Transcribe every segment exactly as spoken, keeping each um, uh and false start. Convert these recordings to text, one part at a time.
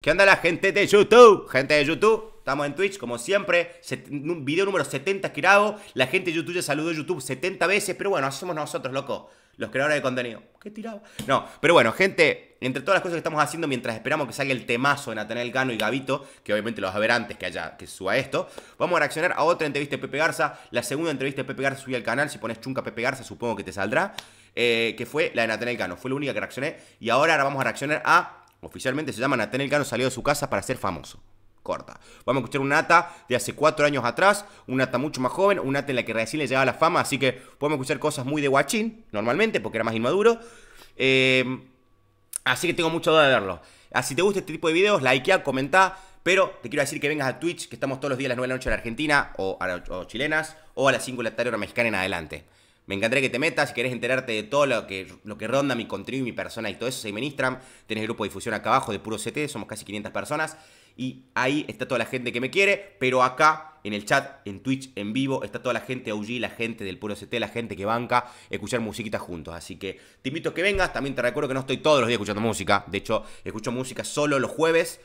¿Qué onda la gente de YouTube? Gente de YouTube, estamos en Twitch como siempre. Un video número setenta que grabo. La gente de YouTube ya saludó YouTube setenta veces. Pero bueno, hacemos nosotros, loco, los creadores de contenido. ¿Qué tirado? No, pero bueno, gente, entre todas las cosas que estamos haciendo mientras esperamos que salga el temazo de Natanael Cano y Gabito, que obviamente los vas a ver antes que haya, que suba esto, vamos a reaccionar a otra entrevista de Pepe Garza. La segunda entrevista de Pepe Garza subí al canal. Si pones Chunca Pepe Garza supongo que te saldrá, eh, que fue la de Natanael Cano. Fue la única que reaccioné. Y ahora, ahora vamos a reaccionar a... Oficialmente se llama Natanael Cano salió de su casa para ser famoso. Corta. Vamos a escuchar un Nata de hace cuatro años atrás, un Nata mucho más joven, un Nata en la que recién le llegaba la fama. Así que podemos escuchar cosas muy de guachín, normalmente, porque era más inmaduro. eh, Así que tengo mucha duda de verlo. Así, si te gusta este tipo de videos, likea, comenta. Pero te quiero decir que vengas a Twitch, que estamos todos los días a las nueve de la noche en Argentina o, a la, o chilenas, o a las cinco de la tarde hora mexicana en adelante. Me encantaría que te metas, si querés enterarte de todo lo que, lo que ronda mi contenido y mi persona y todo eso, se administran. Tenés el grupo de difusión acá abajo de Puro C T, somos casi quinientas personas. Y ahí está toda la gente que me quiere, pero acá en el chat, en Twitch, en vivo, está toda la gente O G, la gente del Puro C T, la gente que banca escuchar musiquita juntos. Así que te invito a que vengas, también te recuerdo que no estoy todos los días escuchando música. De hecho, escucho música solo los jueves,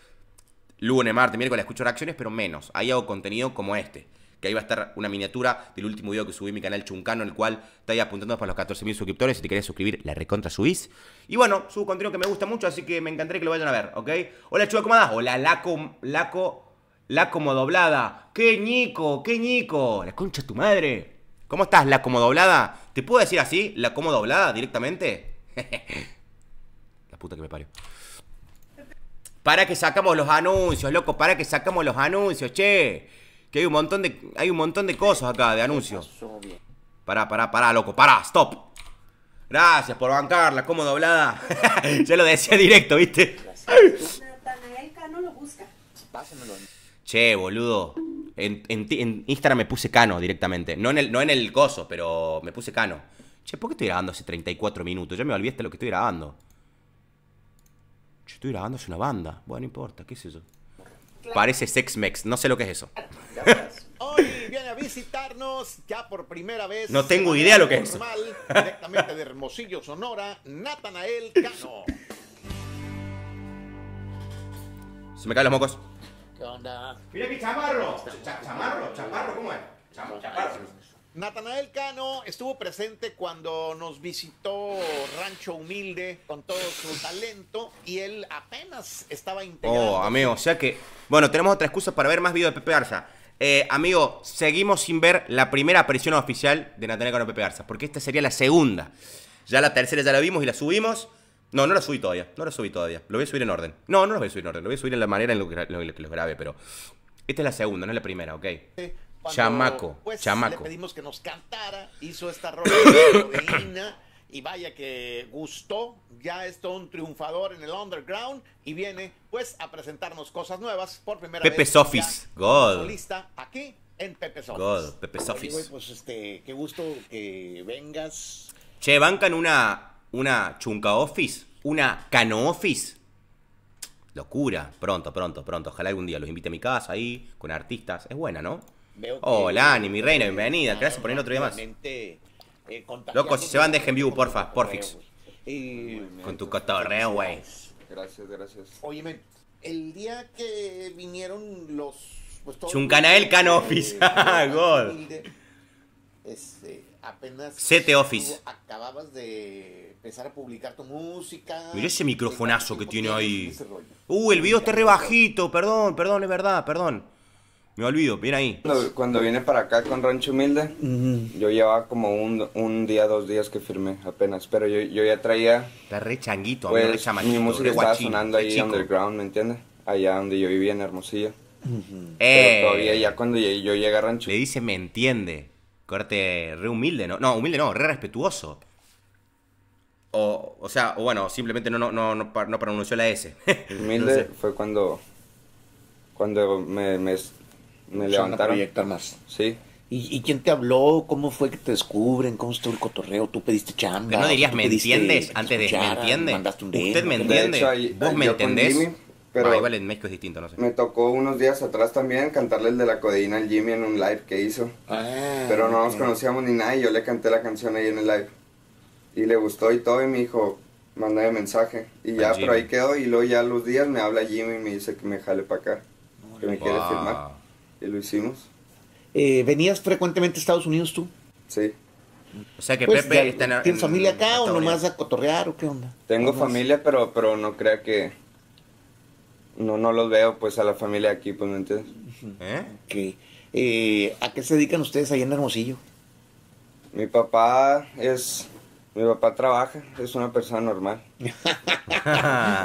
lunes, martes, miércoles, escucho reacciones, pero menos. Ahí hago contenido como este, que ahí va a estar una miniatura del último video que subí en mi canal Chuncano, el cual está ahí apuntando para los catorce mil suscriptores. Si te querés suscribir, la recontra subís. Y bueno, subo contenido que me gusta mucho, así que me encantaría que lo vayan a ver, ¿ok? Hola, Chuba, ¿cómo andás? Hola, Laco, Laco, Laco doblada. ¡Qué ñico, qué ñico! ¡La concha de tu madre! ¿Cómo estás, la doblada? ¿Te puedo decir así, la doblada, directamente? La puta que me parió. Para que sacamos los anuncios, loco, para que sacamos los anuncios, che. Que hay un montón de, hay un montón de cosas acá, de anuncios. Pará, pará, pará, loco, pará, stop. Gracias por bancarla, como doblada. Ya lo decía directo, ¿viste? Natanael Cano lo busca. Che, boludo. En, en, en Instagram me puse Cano directamente. No en, el, no en el coso, pero me puse Cano. Che, ¿por qué estoy grabando hace treinta y cuatro minutos? Ya me olvidé hasta lo que estoy grabando. Che, estoy grabando hace una banda. Bueno, no importa, ¿qué es eso? Parece Sex-Mex, no sé lo que es eso. Hoy viene a visitarnos ya por primera vez. No tengo idea lo que es eso. Directamente de Hermosillo, Sonora, Natanael Cano. Se me caen los mocos. ¿Qué onda? Mira que chamarro. Chamarro, chamarro, ¿cómo es? Chamarro. Natanael Cano estuvo presente cuando nos visitó Rancho Humilde con todo su talento y él apenas estaba integrado. Oh, amigo, o sea que... Bueno, tenemos otra excusa para ver más videos de Pepe Garza. Eh, amigo, seguimos sin ver la primera aparición oficial de Natanael Cano y Pepe Garza, porque esta sería la segunda. Ya la tercera ya la vimos y la subimos. No, no la subí todavía, no la subí todavía. Lo voy a subir en orden. No, no lo voy a subir en orden, lo voy a subir en la manera en la que los grabé, pero... Esta es la segunda, no es la primera, ¿ok? Sí. Cuando, chamaco, pues, chamaco. Le pedimos que nos cantara, hizo esta rola de Ina, y vaya que gustó, ya es todo un triunfador en el underground y viene pues a presentarnos cosas nuevas por primera Pepe's vez. Pepe's Office, God. Lista aquí en Pepe's Office. God, Pepe's Office. Oye, pues este, qué gusto que vengas. Che, bancan una, una Chunca Office, una Cano Office. Locura, pronto, pronto, pronto. Ojalá algún día los invite a mi casa ahí, con artistas. Es buena, ¿no? Veo que hola, Ani, mi reina, bienvenida. Gracias por venir otro día más. Eh, Loco, si se van, dejen vivo, porfa, porfix. Y... Con tu cotorreo, güey. Gracias, gracias. Oye, el día que vinieron los... Pues, Chuncanael Cano Office. Ah, God. Este, apenas... C T Office. Acababas de empezar a publicar tu música. Mirá ese microfonazo que tiene ahí. Uh, el video está re bajito. Perdón, perdón, es verdad, perdón. Me olvido, viene ahí. Cuando, cuando vine para acá con Rancho Humilde, uh-huh, yo llevaba como un, un día, dos días que firmé apenas. Pero yo, yo ya traía... Está re changuito, pues, amigo, re chamachito, mi música re estaba guachino, sonando ahí chico, underground, ¿me entiendes? Allá donde yo vivía en Hermosillo. Uh-huh. eh. Pero todavía ya cuando llegué, yo llegué a Rancho. Le dice, me entiende. Corte re humilde, ¿no? No, humilde no, re respetuoso. O, o sea, o bueno, simplemente no, no, no, no, no pronunció la S. Humilde no sé. Fue cuando... Cuando me... me Me levantaron. Más. Sí. ¿Y, ¿Y quién te habló? ¿Cómo fue que te descubren? ¿Cómo estuvo el cotorreo? ¿Tú pediste chamba? Pero no dirías, ¿me entiendes? Antes de, ¿me entiendes? ¿Usted me entiende? Hecho, ahí, ¿vos me entendés? Jimmy, pero ah, igual en México es distinto, no sé. Me tocó unos días atrás también cantarle el de la codeína al Jimmy en un live que hizo. Ah, pero no nos conocíamos ni nada y yo le canté la canción ahí en el live. Y le gustó y todo y me dijo, mandé mensaje y ya, pero ahí quedó. Y luego ya a los días me habla Jimmy y me dice que me jale para acá, oh, que me wow. quiere firmar. Y lo hicimos. Eh, ¿Venías frecuentemente a Estados Unidos tú? Sí. O sea que pues, Pepe... Ya, ¿tienes familia en, acá en o nomás a cotorrear o qué onda? Tengo familia, pero, pero no crea que... No, no los veo pues a la familia aquí, pues, ¿me entiendes? ¿Eh? Okay. Eh, ¿A qué se dedican ustedes allá en Hermosillo? Mi papá es... Mi papá trabaja, es una persona normal.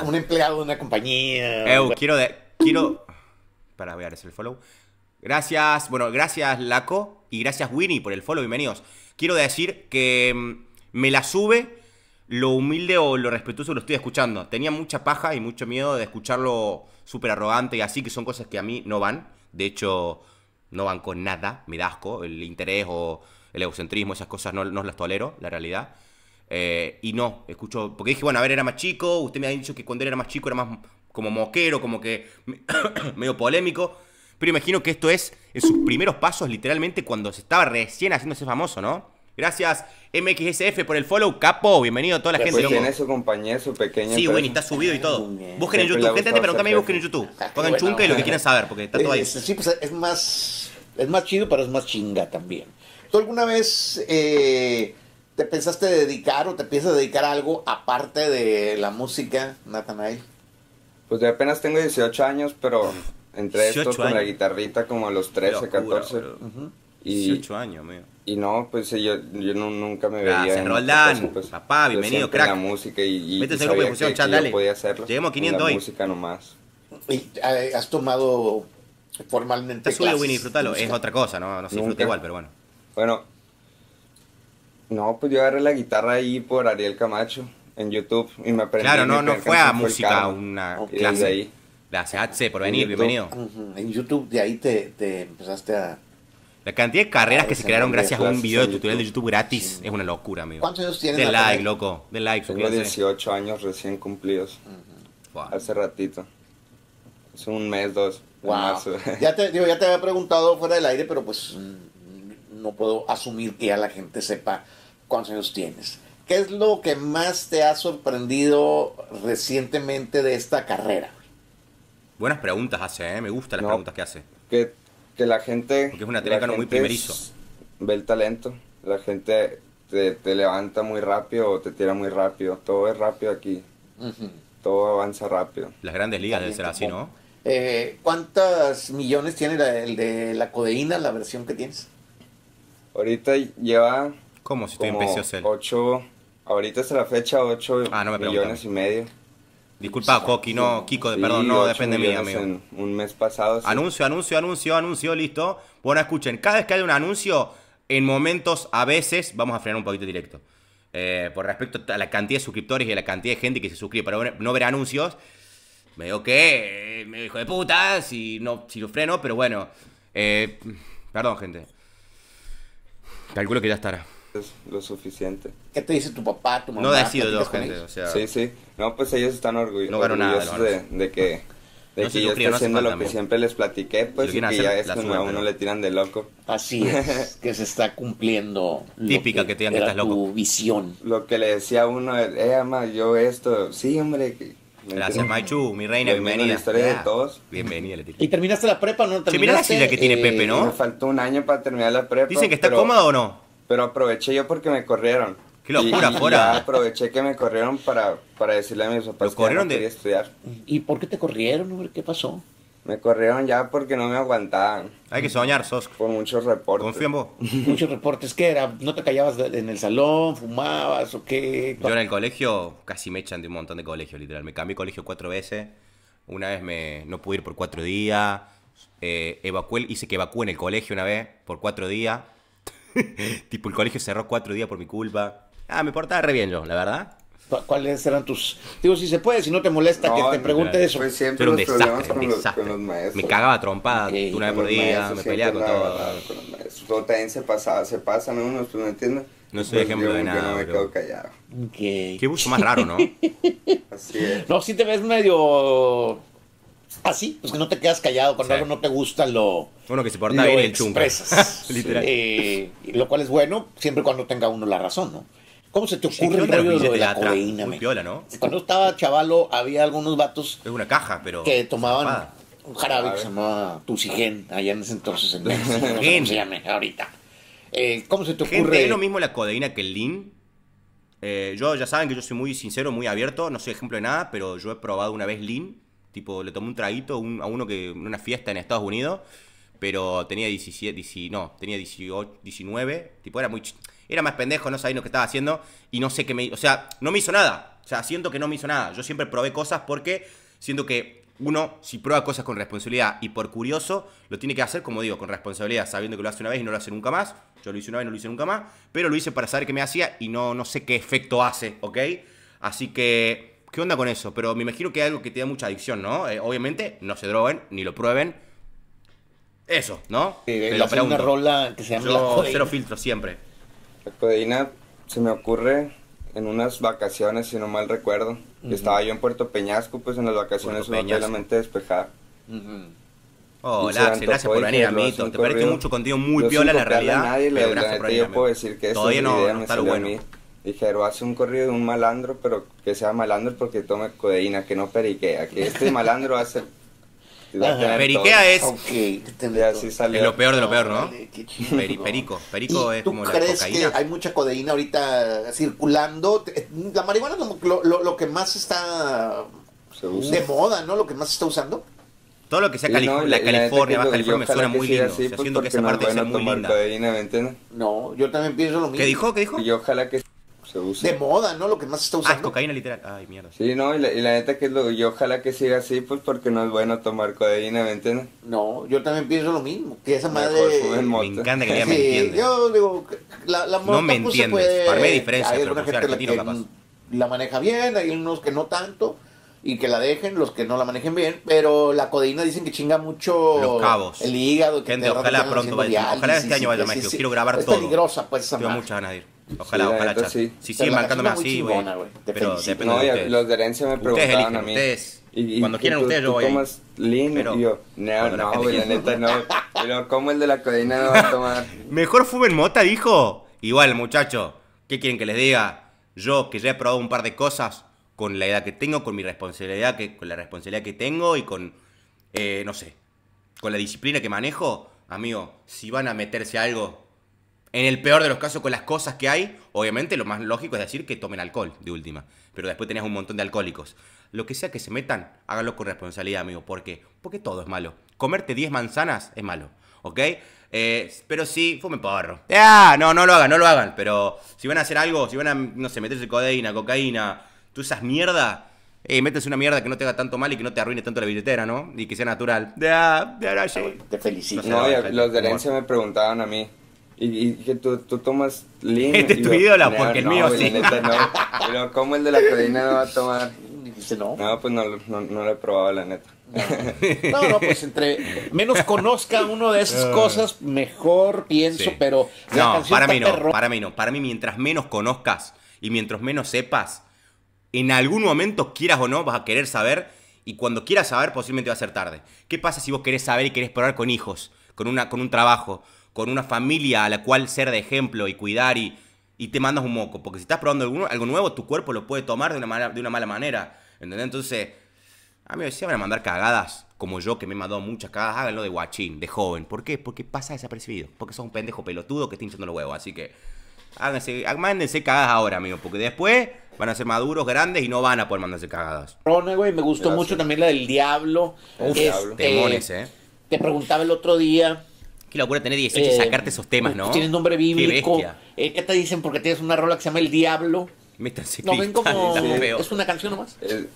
Un empleado de una compañía. Eu, quiero... De, quiero... Para, voy a darles el follow. Gracias, bueno, gracias Laco y gracias Winnie por el follow, bienvenidos. Quiero decir que me la sube lo humilde o lo respetuoso que lo estoy escuchando. Tenía mucha paja y mucho miedo de escucharlo súper arrogante y así, que son cosas que a mí no van. De hecho, no van con nada, me da asco. El interés o el egocentrismo, esas cosas no, no las tolero, la realidad. Eh, y no, escucho, porque dije, bueno, a ver, era más chico. Usted me ha dicho que cuando él era más chico era más como moquero, como que medio polémico. Pero imagino que esto es en sus primeros pasos, literalmente, cuando se estaba recién haciéndose famoso, ¿no? Gracias, M X S F, por el follow. Capo, bienvenido a toda la gente. Tiene su compañía, su pequeña. Sí, bueno, y está subido y todo. Busquen en YouTube. Gente, pregúntame y busquen en YouTube. Pongan Chunca y lo que quieran saber, porque está todo ahí. Sí, pues es más, es más chido, pero es más chinga también. ¿Tú alguna vez eh, te pensaste dedicar o te piensas dedicar a algo aparte de la música, Natanael? Pues yo apenas tengo dieciocho años, pero... Entre estos con años. La guitarrita como a los trece, catorce. Pero, uh-huh. y, dieciocho años, mío. Y no, pues yo, yo no, nunca me Gracias, veía. Roldán, cosa, pues, papá, bienvenido, crack. La música y, y, y sabía que, que chat, yo podía hacerlo. Lleguemos a quinientos hoy. Música nomás. ¿Y has tomado formalmente clases? Te subido, Winnie, disfrútalo. Es otra cosa, ¿no? No se disfruta igual, pero bueno. Bueno, no, pues yo agarré la guitarra ahí por Ariel Camacho en YouTube y me aprendí. Claro, no, no fue a música, una clase ahí. Gracias, Atse, por venir, YouTube, bienvenido. Uh-huh. En YouTube, de ahí te, te empezaste a... La cantidad de carreras que se crearon gracias a un video de tutorial de YouTube gratis, sí, es una locura, amigo. ¿Cuántos años tienes? De like, loco, de like. Tengo dieciocho años recién cumplidos. Uh-huh. Wow. Hace ratito. Hace un mes, dos. Wow. Ya te, digo, ya te había preguntado fuera del aire, pero pues no puedo asumir que ya la gente sepa cuántos años tienes. ¿Qué es lo que más te ha sorprendido recientemente de esta carrera? Buenas preguntas hace, ¿eh? Me gustan las no, preguntas que hace. Que, que la gente... Porque es una telecano muy primerizo. Es, ve el talento. La gente te, te levanta muy rápido o te tira muy rápido. Todo es rápido aquí. Uh-huh. Todo avanza rápido. Las grandes ligas deben ser así, ¿no? Eh, ¿Cuántos millones tiene la, el de la codeína, la versión que tienes? Ahorita lleva... ¿Cómo? Si estoy en P C O C. ocho... Ahorita es la fecha, ocho ah, no me millones y medio. Disculpa, Coqui, no, Kiko, sí, perdón, no depende de mí, amigo. En un mes pasado. Sí. Anuncio, anuncio, anuncio, anuncio, listo. Bueno, escuchen, cada vez que hay un anuncio, en momentos, a veces, vamos a frenar un poquito directo. Eh, por respecto a la cantidad de suscriptores y a la cantidad de gente que se suscribe para no ver anuncios, me digo que, me dijo de puta, si, no, si lo freno, pero bueno. Eh, perdón, gente. Calculo que ya estará. Es lo suficiente. ¿Qué te dice tu papá, tu mamá? No decido yo, gente, o sea... Sí, sí. No, pues ellos están orgullosos, no orgullosos nada, de, de que, de no que yo esté no haciendo lo que amigo. Siempre les platiqué, pues, si y que ya es que a uno le tiran de loco. Así es, que se está cumpliendo típica que, que te digan que estás loco. Tu visión. Lo que le decía a uno, eh, ama, yo esto, sí, hombre... Que, gracias, Maichu, mi reina, bienvenida. Historia de todos. Bienvenida, le ¿Y terminaste la prepa no terminaste? Sí, mira la silla que tiene eh, Pepe, ¿no? Me faltó un año para terminar la prepa. Dicen que está pero... cómodo o no. Pero aproveché yo porque me corrieron. ¡Qué locura, fuera! Aproveché que me corrieron para, para decirle a mis papás que no quería estudiar. ¿Y por qué te corrieron? ¿Qué pasó? Me corrieron ya porque no me aguantaban. Hay que soñar, sos. Por muchos reportes. Confío en vos. Muchos reportes. ¿Qué era? ¿No te callabas en el salón? ¿Fumabas o qué? Yo en el colegio casi me echan de un montón de colegios, literal. Me cambié de colegio cuatro veces. Una vez me no pude ir por cuatro días. Eh, evacué, hice que evacué en el colegio una vez por cuatro días. Tipo, el colegio cerró cuatro días por mi culpa. Ah, me portaba re bien yo, la verdad. ¿Cuáles eran tus...? Digo, si se puede, si no te molesta no, que te pregunte no, eso. Fue siempre los problemas con los, con los maestros. Me cagaba trompada okay. una vez por día, maestros, me peleaba con todo. Verdad, con los maestros. Todo también se pasaba, se pasan unos, pues no entiendes. No soy pues ejemplo de nada, no me quedo callado. Okay. Qué buzo más raro, ¿no? Así es. No, si te ves medio... Así, pues que no te quedas callado, cuando sí. algo no te gusta lo... Uno que se porta bien el Chunca. Literal. Eh, lo cual es bueno, siempre cuando tenga uno la razón, ¿no? ¿Cómo se te ocurre sí, el rollo de, de la codeína? Muy piola, ¿no? Cuando estaba chavalo había algunos vatos... Es una caja, pero... Que tomaban tapada. Un jarabe que se llamaba Tusigen, allá en ese entonces. En México, no sé cómo se llame ahorita. Eh, ¿Cómo se te ocurre...? Gente, ¿es lo mismo la codeína que el lean? Eh, yo, ya saben que yo soy muy sincero, muy abierto, no soy ejemplo de nada, pero yo he probado una vez lean. Tipo, le tomé un traguito un, a uno que en una fiesta en Estados Unidos, pero tenía diecisiete, diecisiete no, tenía dieciocho, diecinueve, tipo, era muy... Era más pendejo, no sabía lo que estaba haciendo y no sé qué me... O sea, no me hizo nada. O sea, siento que no me hizo nada. Yo siempre probé cosas porque siento que uno, si prueba cosas con responsabilidad y por curioso, lo tiene que hacer, como digo, con responsabilidad, sabiendo que lo hace una vez y no lo hace nunca más. Yo lo hice una vez y no lo hice nunca más, pero lo hice para saber qué me hacía y no, no sé qué efecto hace, ¿ok? Así que, ¿qué onda con eso? Pero me imagino que es algo que te da mucha adicción, ¿no? Eh, obviamente, no se droguen, ni lo prueben. Eso, ¿no? Sí, es la segunda rola que se llama... Yo, cero filtro siempre. La codeína se me ocurre en unas vacaciones, si no mal recuerdo. Uh-huh. Estaba yo en Puerto Peñasco, pues en las vacaciones uno tiene la mente despejada. Uh-huh. Oh, la se gracias por venir, amiguito. Te parece mucho contigo, muy piola la realidad. A nadie, pero la, la neta, yo venir, puedo decir que todavía no, idea no me está lo bueno. Dijeron, hace un corrido de un malandro, pero que sea malandro porque tome codeína, que no periquea. Que este malandro hace... Ajá, periquea todo. Es okay, es lo peor de lo peor, ¿no? Vale, Peri, perico, perico es como la cocaína. ¿Tú crees que hay mucha codeína ahorita circulando? La marihuana como lo, lo, lo que más está de moda, ¿no? Lo que más se está usando. Todo lo que sea sí, California, no, la, California, la Baja California, me suena muy lindo. Así, o sea, pues siento que esa parte es muy linda. Codeína, ¿me entiendes? No, yo también pienso lo mismo. ¿Qué dijo? ¿Qué dijo? Y ojalá que... De moda, ¿no? Lo que más se está usando. Ah, es cocaína literal. Ay, mierda. Sí, no, y la, y la neta que es lo, yo ojalá que siga así, pues porque no es bueno tomar codeína, ¿me entiendes? No, yo también pienso lo mismo, que esa madre... Me encanta que ella sí, me entiende. Yo digo, la, la moda no me pues, entiendes, puede... para mí hay diferencias, hay pero una gente la que capaz. La maneja bien, hay unos que no tanto, y que la dejen, los que no la manejen bien, pero la codeína dicen que chinga mucho... Los cabos. El hígado. Que gente, te ojalá pronto vaya. Ojalá este sí, año vaya sí, a México, sí, quiero grabar es todo. Es peligrosa, pues, esa madre. Tengo muchas ganas de ir. Ojalá, sí, ojalá, neta, sí. Si siguen marcándome así, güey. Pero depende no, de ustedes. Los de herencia me preguntaban a mí. Ustedes, y, y, cuando quieran ustedes, yo voy ahí. ¿Tomas lean? Pero, y yo, no, no, güey, la neta no. Pero ¿cómo el de la codeína no va a tomar? Mejor fumen mota, dijo. Igual, muchacho, ¿qué quieren que les diga? Yo, que ya he probado un par de cosas con la edad que tengo, con mi responsabilidad, que, con la responsabilidad que tengo y con, eh, no sé, con la disciplina que manejo. Amigo, si van a meterse a algo... En el peor de los casos, con las cosas que hay, obviamente lo más lógico es decir que tomen alcohol, de última. Pero después tenés un montón de alcohólicos. Lo que sea que se metan, háganlo con responsabilidad, amigo. ¿Por qué? Porque todo es malo. Comerte diez manzanas es malo, ¿ok? Eh, pero sí, fumen porro. ¡Ah! No, no lo hagan, no lo hagan. Pero si van a hacer algo, si van a, no sé, meterse codeína, cocaína, tú esas mierdas, eh, métese una mierda que no te haga tanto mal y que no te arruine tanto la billetera, ¿no? Y que sea natural. ¡Ah! Te felicito. No, no, no, los de herencia me preguntaban a mí. Y, y que tú, tú tomas lean. Este es tu ídola, porque el no, mío sí. Neta, no. Pero ¿cómo el de la codeína no va a tomar? Dice no. No, pues no, no, no lo he probado, la neta. No, no, no, pues entre menos conozca uno de esas cosas, mejor pienso, sí. Pero... No, para mí no, perro... para mí no. Para mí, mientras menos conozcas y mientras menos sepas, en algún momento, quieras o no, vas a querer saber. Y cuando quieras saber, posiblemente va a ser tarde. ¿Qué pasa si vos querés saber y querés probar con hijos? Con, una, con un trabajo, con una familia a la cual ser de ejemplo y cuidar y, y te mandas un moco. Porque si estás probando algo, algo nuevo, tu cuerpo lo puede tomar de una mala, de una mala manera. ¿Entendés? Entonces, a mí me decían, van a mandar cagadas, como yo que me he mandado muchas cagadas, háganlo de guachín, de joven. ¿Por qué? Porque pasa desapercibido. Porque sos un pendejo pelotudo que está hinchando los huevos. Así que, háganse, mándense cagadas ahora, amigo. Porque después van a ser maduros, grandes y no van a poder mandarse cagadas. Rona, güey, me gustó gracias. Mucho también la del diablo. Uf, este, temones, eh. Te preguntaba el otro día... Qué locura tener dieciocho y eh, sacarte esos temas, ¿no? Tienes nombre bíblico. Qué, eh, ¿qué te dicen? Porque tienes una rola que se llama El Diablo. Métanse no ven como... ¿Es una canción nomás? El,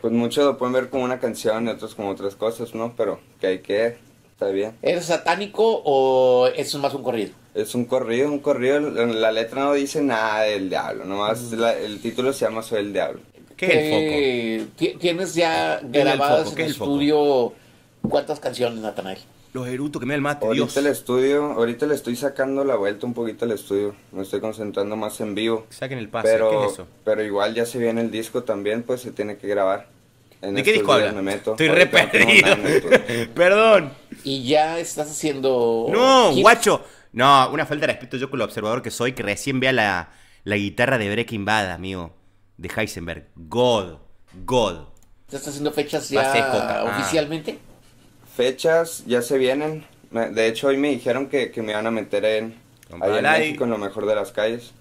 pues muchos lo pueden ver como una canción y otros como otras cosas, ¿no? Pero que hay que... Está bien. ¿Eres satánico o es más un corrido? Es un corrido, un corrido. La letra no dice nada del diablo. Nomás mm. la, el título se llama Soy el Diablo. ¿Qué es el foco? ¿Tienes ya grabadas en el estudio cuántas canciones, Natanael? Los erutos que me da el mate, ahorita Dios. El estudio, ahorita le estoy sacando la vuelta un poquito al estudio. Me estoy concentrando más en vivo. Saquen el pase, pero, ¿qué es eso? Pero igual ya se viene el disco también, pues se tiene que grabar. En ¿de qué disco hablas? Me meto. Estoy re perdido. No Perdón. ¿Y ya estás haciendo...? No, hits. Guacho. No, una falta de respeto yo con el observador que soy, que recién vea la, La guitarra de Breaking Bad, amigo. De Heisenberg. God. God. ¿Estás haciendo fechas ya oficialmente? Ah. Fechas ya se vienen. De hecho, hoy me dijeron que, que me van a meter en... Ahí en México, en lo mejor de las calles.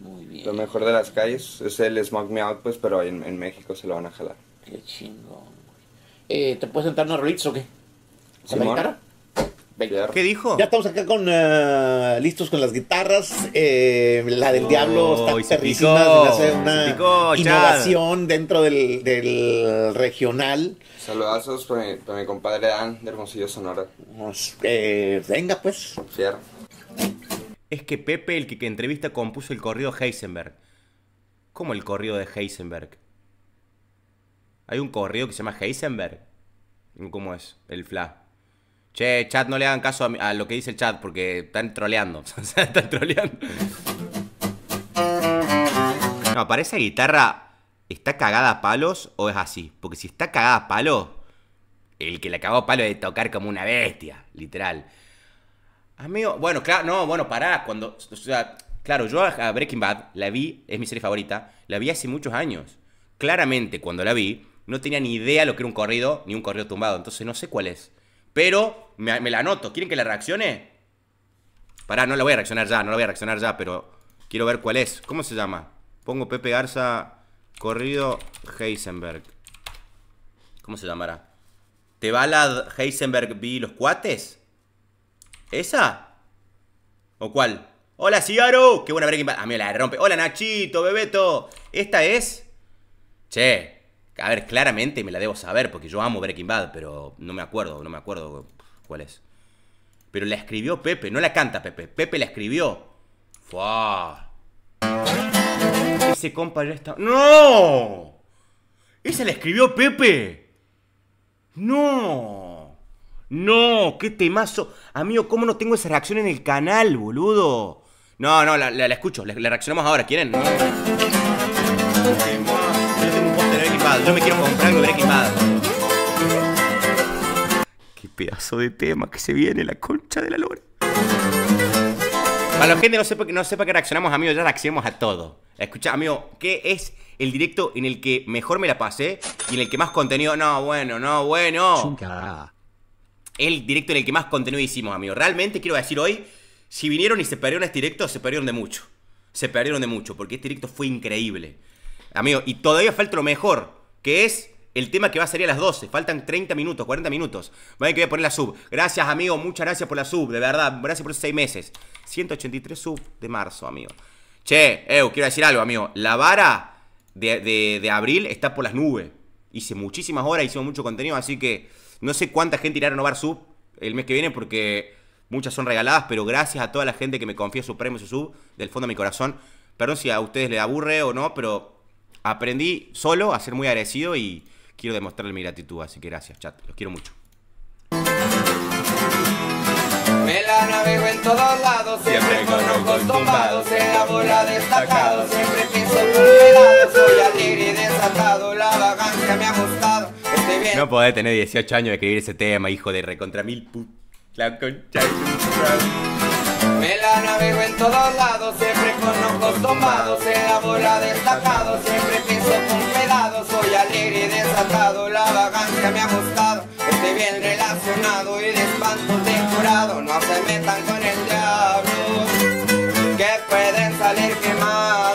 Muy bien. Lo mejor de las calles es el Smoke Me Out, pues, pero en, en México se lo van a jalar. Qué chingón. Eh, ¿Te puedes sentar unos rolitos o qué? ¿Con la guitarra? Venga. ¿Qué dijo? Ya estamos acá con uh, listos con las guitarras. Eh, la del oh, diablo está perrísima. Hace una picó, innovación chad. dentro del, del regional. Saludazos para mi, para mi compadre Dan de Hermosillo, Sonora. Eh, venga, pues. Cierra. Es que Pepe, el que, que entrevista, compuso el corrido Heisenberg. ¿Cómo el corrido de Heisenberg? ¿Hay un corrido que se llama Heisenberg? ¿Cómo es? El fla. Che, chat, no le hagan caso a, a lo que dice el chat, porque están troleando. O sea, están troleando. No, para esa guitarra, ¿está cagada a palos o es así? Porque si está cagada a palos, el que la cagó a palos es de tocar como una bestia, literal. Amigo, bueno, claro, no, bueno, pará, cuando, o sea, claro, yo a Breaking Bad la vi, es mi serie favorita, la vi hace muchos años. Claramente, cuando la vi, no tenía ni idea lo que era un corrido, ni un corrido tumbado, entonces no sé cuál es. Pero me, me la anoto, ¿quieren que la reaccione? Pará, no la voy a reaccionar ya, no la voy a reaccionar ya, pero quiero ver cuál es. ¿Cómo se llama? Pongo Pepe Garza, corrido Heisenberg. ¿Cómo se llamará? ¿Te balad Heisenberg vi los cuates? ¿Esa? ¿O cuál? ¡Hola, Ciaro! ¡Qué buena Breaking Bad! A mí la rompe. ¡Hola, Nachito, Bebeto! ¿Esta es? Che. A ver, claramente me la debo saber, porque yo amo Breaking Bad, pero no me acuerdo, no me acuerdo cuál es. Pero la escribió Pepe, no la canta Pepe. Pepe la escribió. ¡Fua! Ese compa ya está... ¡No! ¡Esa la escribió Pepe! ¡No! No, qué temazo. Amigo, ¿cómo no tengo esa reacción en el canal, boludo? No, no, la, la, la escucho. La, la reaccionamos ahora, ¿quieren? No. Yo tengo un póster de Breaking Bad. Yo me quiero comprar algo de Breaking Bad. Qué pedazo de tema que se viene, la concha de la lora. Para la gente no sepa, no sepa que reaccionamos, amigo, ya reaccionamos a todo. Escucha, amigo, ¿qué es el directo en el que mejor me la pasé y en el que más contenido? No, bueno, no, bueno. Chunca. El directo en el que más contenido hicimos, amigo. Realmente quiero decir hoy, si vinieron y se perdieron este directo, se perdieron de mucho. Se perdieron de mucho, porque este directo fue increíble. Amigo, y todavía falta lo mejor, que es el tema que va a salir a las doce. Faltan treinta minutos, cuarenta minutos. Vale, que voy a poner la sub. Gracias, amigo, muchas gracias por la sub, de verdad. Gracias por esos seis meses. ciento ochenta y tres sub de marzo, amigo. Che, eu, quiero decir algo, amigo. La vara de, de, de abril está por las nubes. Hice muchísimas horas, hicimos mucho contenido, así que... No sé cuánta gente irá a renovar sub el mes que viene porque muchas son regaladas, pero gracias a toda la gente que me confía su premio, su sub, del fondo de mi corazón. Perdón si a ustedes les aburre o no, pero aprendí solo a ser muy agradecido y quiero demostrarle mi gratitud. Así que gracias, chat. Los quiero mucho. Me la navego en todos lados, siempre, siempre con ojos tumbados, en la bola destacado, siempre pienso por soy alegre y desatado, la vagancia me ha gustado. No podés tener dieciocho años de escribir ese tema, hijo de recontra mil put... La concha. Me la navego en todos lados, siempre con ojos tomados, en la bola destacado, siempre pienso con pedazos, soy alegre y desatado, la vagancia me ha gustado, estoy bien relacionado y de espanto temporado, no se metan con el diablo, que pueden salir quemados.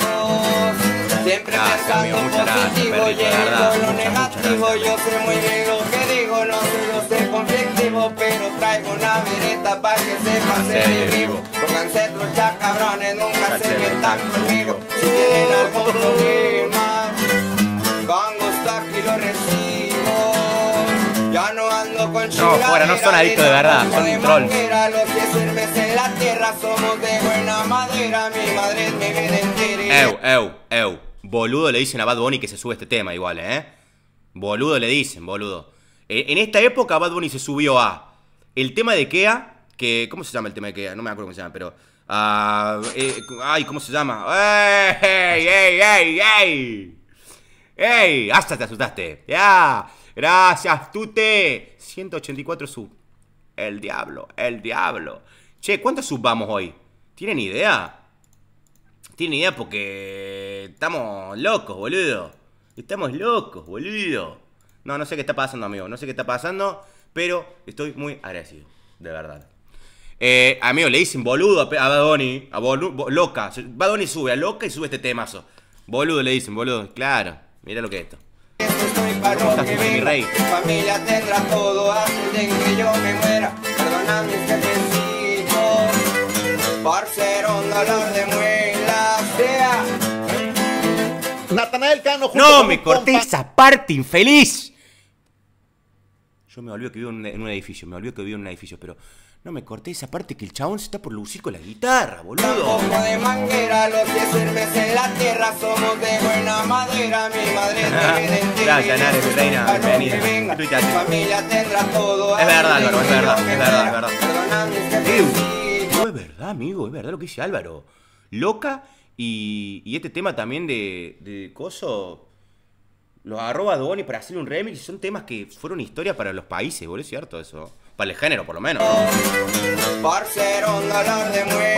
Siempre pensando positivo, llevo lo negativo, yo sé muy bien lo que digo, no soy lo ser conflictivo, pero traigo una vereta para que sepan ser vivo. Pónganse truchas cabrones, nunca se metan conmigo. Si tienen algún problema, con gusto aquí lo recibo. Ya no ando con chingadera. No, ahora no son adictos de verdad, son troll. Los que sirves en la tierra somos de buena madera, mi madre es mi vida entera. Ew, ew, ew. Boludo le dicen a Bad Bunny que se sube este tema igual, ¿eh? Boludo le dicen, boludo. En esta época Bad Bunny se subió a el tema de Kea, que... ¿Cómo se llama el tema de Kea? No me acuerdo cómo se llama, pero... Uh, eh, ay, ¿cómo se llama? ¡Ey, ey, ey, ey! ¡Ey! ¡Hasta te asustaste! ¡Ya! Yeah. ¡Gracias, Tute! ciento ochenta y cuatro sub. El diablo, el diablo. Che, ¿cuántos sub vamos hoy? ¿Tienen idea? tiene idea porque estamos locos, boludo. Estamos locos, boludo. No, no sé qué está pasando, amigo. No sé qué está pasando, pero estoy muy agradecido, de verdad. Eh, amigo, le dicen boludo a Bad Bunny, a bolu bo loca. Bad Bunny sube a loca y sube este temazo. Boludo le dicen, boludo. Claro, mira lo que es esto. Esto estoy para lo que vengo, mi rey. Mi familia tendrá todo antes de que yo me muera. Perdonadme este necesito por ser un dolor de muela sea. Natanael Cano junto No con me corté compa. Esa parte infeliz. Yo me olvido que vivo en un edificio, me olvido que vivo en un edificio, pero no me corté esa parte que el chabón se está por lucir con la guitarra, boludo. Como de manguera, los que sirves en la tierra somos de buena madera, mi madre te bendiga. Gracias, Nare, mi reina, bienvenida. Mi familia tendrá todo. Es verdad, Álvaro, es verdad, es verdad, es verdad. No, es verdad, amigo, es verdad lo que dice Álvaro. Loca y, y este tema también de, de coso. Los arroba Doni para hacer un remix son temas que fueron historia para los países, boludo, es cierto eso. Para el género, por lo menos.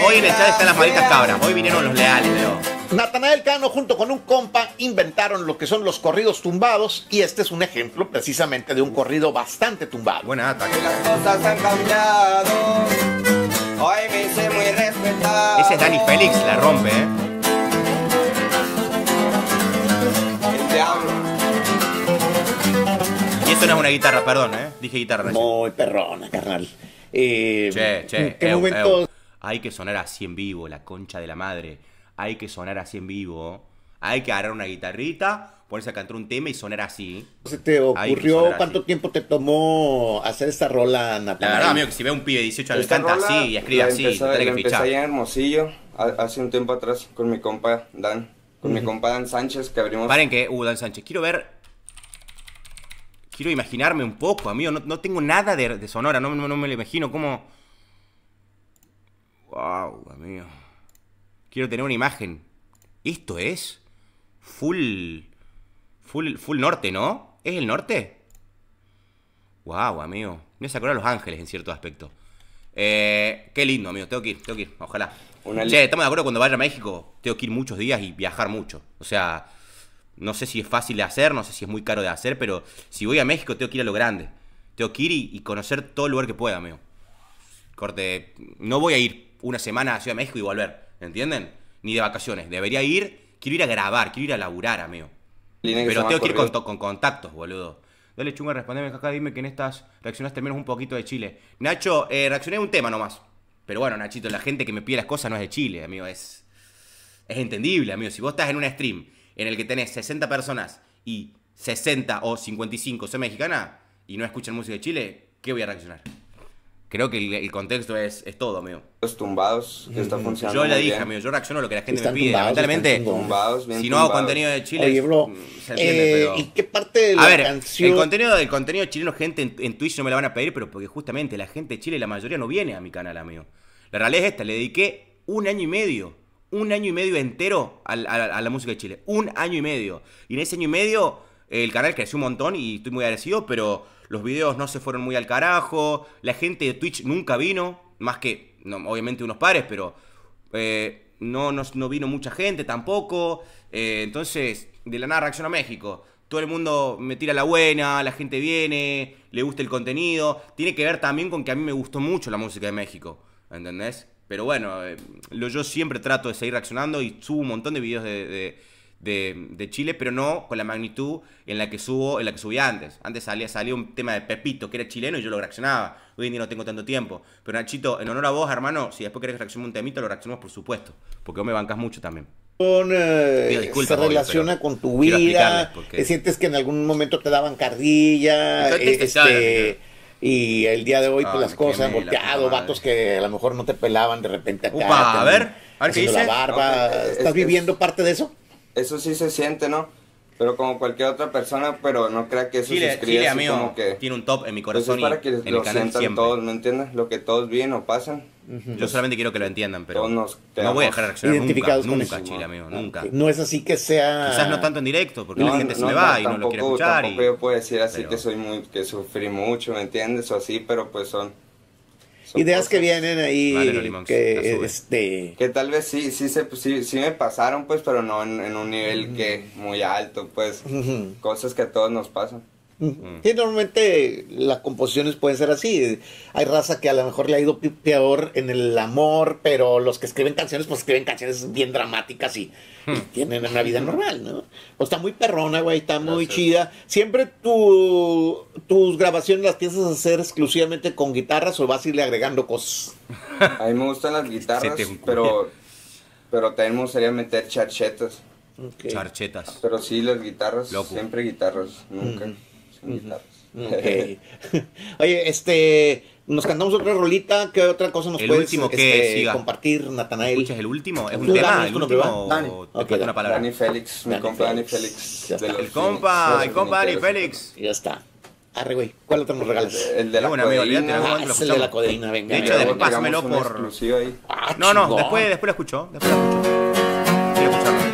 Hoy en el chat están las malditas cabras, hoy vinieron los leales, pero... Natanael Cano junto con un compa inventaron lo que son los corridos tumbados y este es un ejemplo precisamente de un corrido bastante tumbado. Buena ataque. Las cosas han cambiado, hoy me hice muy respetado. Ese es Dani Félix, la rompe, eh. Esto no es una guitarra, perdón, ¿eh? Dije guitarra. Muy perrona, carnal. Eh, che, che, ¿qué ew, momento? Ew. Hay que sonar así en vivo, la concha de la madre. Hay que sonar así en vivo. Hay que agarrar una guitarrita, ponerse a cantar un tema y sonar así. ¿Se te ocurrió cuánto así. Tiempo te tomó hacer esta rola, Natanael? La verdad, amigo, que si ve un pibe de dieciocho años canta rola, así y escribe así, empecé, te tenés que fichar. Empecé allá en Hermosillo, hace un tiempo atrás, con mi compa Dan. Con uh -huh. mi compa Dan Sánchez, que abrimos... Paren que... Uh, Dan Sánchez. Quiero ver... Quiero imaginarme un poco, amigo. No, no tengo nada de, de Sonora. No, no, no me lo imagino cómo... Wow, amigo. Quiero tener una imagen. Esto es... Full... Full, full norte, ¿no? ¿Es el norte? Wow, amigo. Me hace acordar a Los Ángeles en cierto aspecto. Eh, qué lindo, amigo. Tengo que ir, tengo que ir. Ojalá. Una che, estamos de acuerdo cuando vaya a México. Tengo que ir muchos días y viajar mucho. O sea... No sé si es fácil de hacer, no sé si es muy caro de hacer, pero si voy a México tengo que ir a lo grande. Tengo que ir y, y conocer todo el lugar que pueda, amigo. Corte, no voy a ir una semana a Ciudad de México y volver, ¿entienden? Ni de vacaciones. Debería ir, quiero ir a grabar, quiero ir a laburar, amigo. Pero tengo que ir con, con contactos, boludo. Dale, Chunga, respondeme acá, dime que en estas reaccionaste menos un poquito de Chile. Nacho, eh, reaccioné a un tema nomás. Pero bueno, Nachito, la gente que me pide las cosas no es de Chile, amigo. Es, es entendible, amigo. Si vos estás en una stream... en el que tenés sesenta personas y sesenta o cincuenta y cinco son mexicanas y no escuchan música de Chile, ¿qué voy a reaccionar? Creo que el, el contexto es, es todo, amigo. Los tumbados que están funcionando. Yo le dije, bien. Amigo, yo reacciono a lo que la gente están me pide. Lamentablemente, si tumbados. No hago contenido de Chile, oye, bro, se entiende, eh, pero... ¿Y qué parte de la a ver, canción? El contenido, el contenido chileno, gente, en, en Twitch no me la van a pedir, pero porque justamente la gente de Chile, la mayoría no viene a mi canal, amigo. La realidad es esta, le dediqué un año y medio. Un año y medio entero a, a, a la música de Chile. Un año y medio. Y en ese año y medio el canal creció un montón y estoy muy agradecido, pero los videos no se fueron muy al carajo. La gente de Twitch nunca vino, más que, no, obviamente, unos pares, pero eh, no, no, no vino mucha gente tampoco. Eh, entonces, de la nada reacciona a México. Todo el mundo me tira la buena, la gente viene, le gusta el contenido. Tiene que ver también con que a mí me gustó mucho la música de México, ¿entendés? Pero bueno, eh, lo, yo siempre trato de seguir reaccionando y subo un montón de videos de, de, de, de Chile, pero no con la magnitud en la que subo en la que subía antes. Antes salía, salía un tema de Pepito, que era chileno, y yo lo reaccionaba. Hoy en día no tengo tanto tiempo. Pero Nachito, en honor a vos, hermano, si después querés que reaccionemos un temito, lo reaccionamos, por supuesto. Porque vos me bancás mucho también. Con, eh, Digo, disculpa, se relaciona obvio, con tu vida, porque... sientes que en algún momento te daban carrilla, Entonces, este... Este... Y el día de hoy, ah, pues las cosas han volteado, vatos que a lo mejor no te pelaban de repente acá. Upa, a ver, a ver qué dice. La barba. Okay, ¿Estás es, viviendo es, parte de eso? Eso sí se siente, ¿no? Pero como cualquier otra persona, pero no crea que eso Chile, se escribe Chile, amigo, como que... tiene un top en mi corazón y para que en el canal siempre. Todos, ¿no entiendes? Lo que todos viven o pasan. Uh -huh. Yo solamente quiero que lo entiendan, pero no voy a dejar de reaccionar nunca, nunca, Chile, amigo, nunca. No es así que sea... Quizás no tanto en directo, porque no, la gente no, se me no, va no, y tampoco, no lo quiere escuchar. Tampoco y... yo puedo decir así pero... que soy muy que sufrí mucho, ¿me entiendes? O así, pero pues son... ideas cosas que vienen ahí, vale, que, este... que tal vez sí, sí, se, sí, sí me pasaron, pues, pero no en, en un nivel mm. que muy alto, pues, mm-hmm. cosas que a todos nos pasan. Mm. Y normalmente las composiciones pueden ser así. Hay raza que a lo mejor le ha ido peor en el amor, pero los que escriben canciones, pues escriben canciones bien dramáticas y, mm. y tienen una vida normal, ¿no? O está muy perrona, güey, está muy Gracias. chida. Siempre tu, tus grabaciones las piensas hacer exclusivamente con guitarras o vas a irle agregando cosas. A mí me gustan las guitarras, pero, pero también me gustaría meter charchetas. Okay. Charchetas. Pero sí, las guitarras, Loco. siempre guitarras, nunca. Mm. Okay. Oye, este, nos cantamos otra rolita. ¿Qué otra cosa nos el puedes último que este, compartir, Natanael? ¿Escuchas el último? ¿Es un tema? ¿El último? Dani. Okay, una palabra. Dani Félix, mi Dani compa Dani Félix. Félix de el compa, el compa Dani Félix. Ya está. Arre, güey. ¿Cuál otro nos regalas? El, el de la bueno, codeína. Amigo, ah, es el de la codeína, venga. De hecho, después pásamelo por... Ahí. Ah, no, no, después, después lo escucho. Después lo escucho. Quiero escucharlo.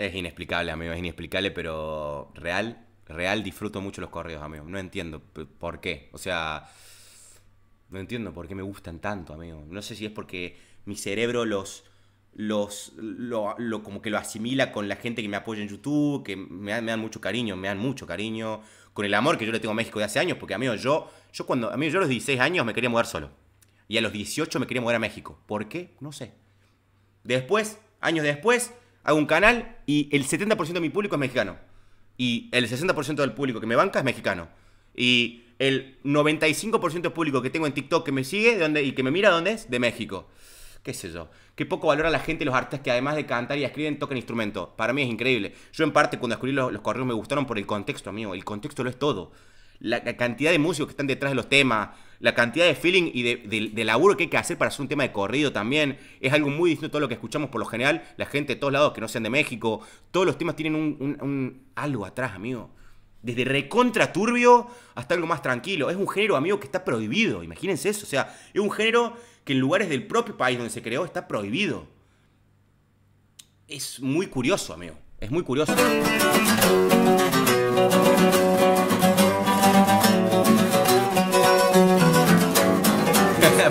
Es inexplicable, amigo, es inexplicable, pero real, real disfruto mucho los corridos, amigo. No entiendo por qué, o sea, no entiendo por qué me gustan tanto, amigo. No sé si es porque mi cerebro los, los, lo, lo, como que lo asimila con la gente que me apoya en YouTube, que me, me dan mucho cariño, me dan mucho cariño, con el amor que yo le tengo a México de hace años, porque, amigo, yo, yo cuando, amigo, yo a los dieciséis años me quería mudar solo, y a los dieciocho me quería mudar a México. ¿Por qué? No sé. Después, años después... hago un canal y el setenta por ciento de mi público es mexicano. Y el sesenta por ciento del público que me banca es mexicano. Y el noventa y cinco por ciento del público que tengo en TikTok que me sigue de donde, y que me mira, ¿dónde es? De México. Qué sé yo. Qué poco valora la gente los artistas que además de cantar y escriben, tocan instrumentos. Para mí es increíble. Yo en parte cuando escribí los, los correos me gustaron por el contexto, amigo. El contexto lo es todo. La, la cantidad de músicos que están detrás de los temas, la cantidad de feeling y de, de, de laburo que hay que hacer para hacer un tema de corrido también. Es algo muy distinto a todo lo que escuchamos por lo general. La gente de todos lados que no sean de México. Todos los temas tienen un, un, un algo atrás, amigo. Desde recontra turbio hasta algo más tranquilo. Es un género, amigo, que está prohibido. Imagínense eso. O sea, es un género que en lugares del propio país donde se creó está prohibido. Es muy curioso, amigo. Es muy curioso.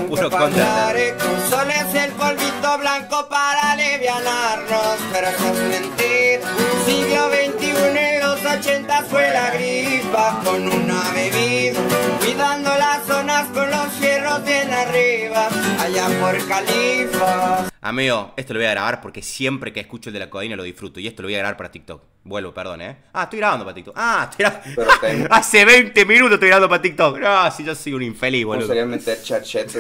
Puro contra. Con sol es el polvito blanco para alivianarnos, pero eso es mentir. Siglo veintiuno en los ochenta fue la gripa con una bebida, cuidando las zonas con los fierros bien arriba, allá por Califa. Amigo, esto lo voy a grabar porque siempre que escucho el de la codeína lo disfruto. Y esto lo voy a grabar para TikTok. Vuelvo, perdón, ¿eh? Ah, estoy grabando para TikTok. Ah, estoy grabando. Hace veinte minutos estoy grabando para TikTok. No, si yo soy un infeliz, boludo. No sería meter chachetes.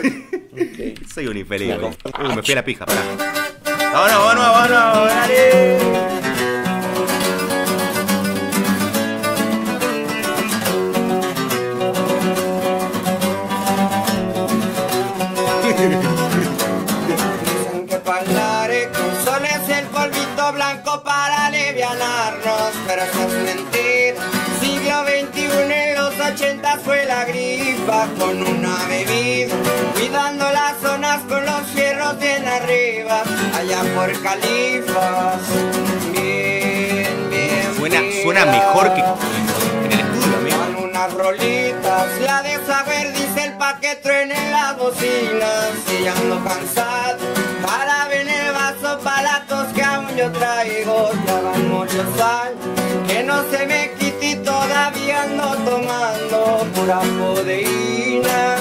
Okay. Soy un infeliz, boludo. Uy, me fui a la pija, pará. ¡Vámonos, vámonos, vámonos! ¡Dale! Dicen que parlaré con sol es el polvito blanco para alivianarnos, pero eso es mentir. Siglo veintiuno en los ochenta fue la gripa con una bebida, cuidando las zonas con los fierros bien arriba, allá por Califas. Bien, bien, suena, suena mejor que en el estudio, amigo. Con unas rolitas, la de saber dice el pa' que truenen las bocinas, y ya ando cansado, para venir el vaso para la tos que aún yo traigo, ya van muchos años, que no se me quite y todavía ando tomando pura codeína.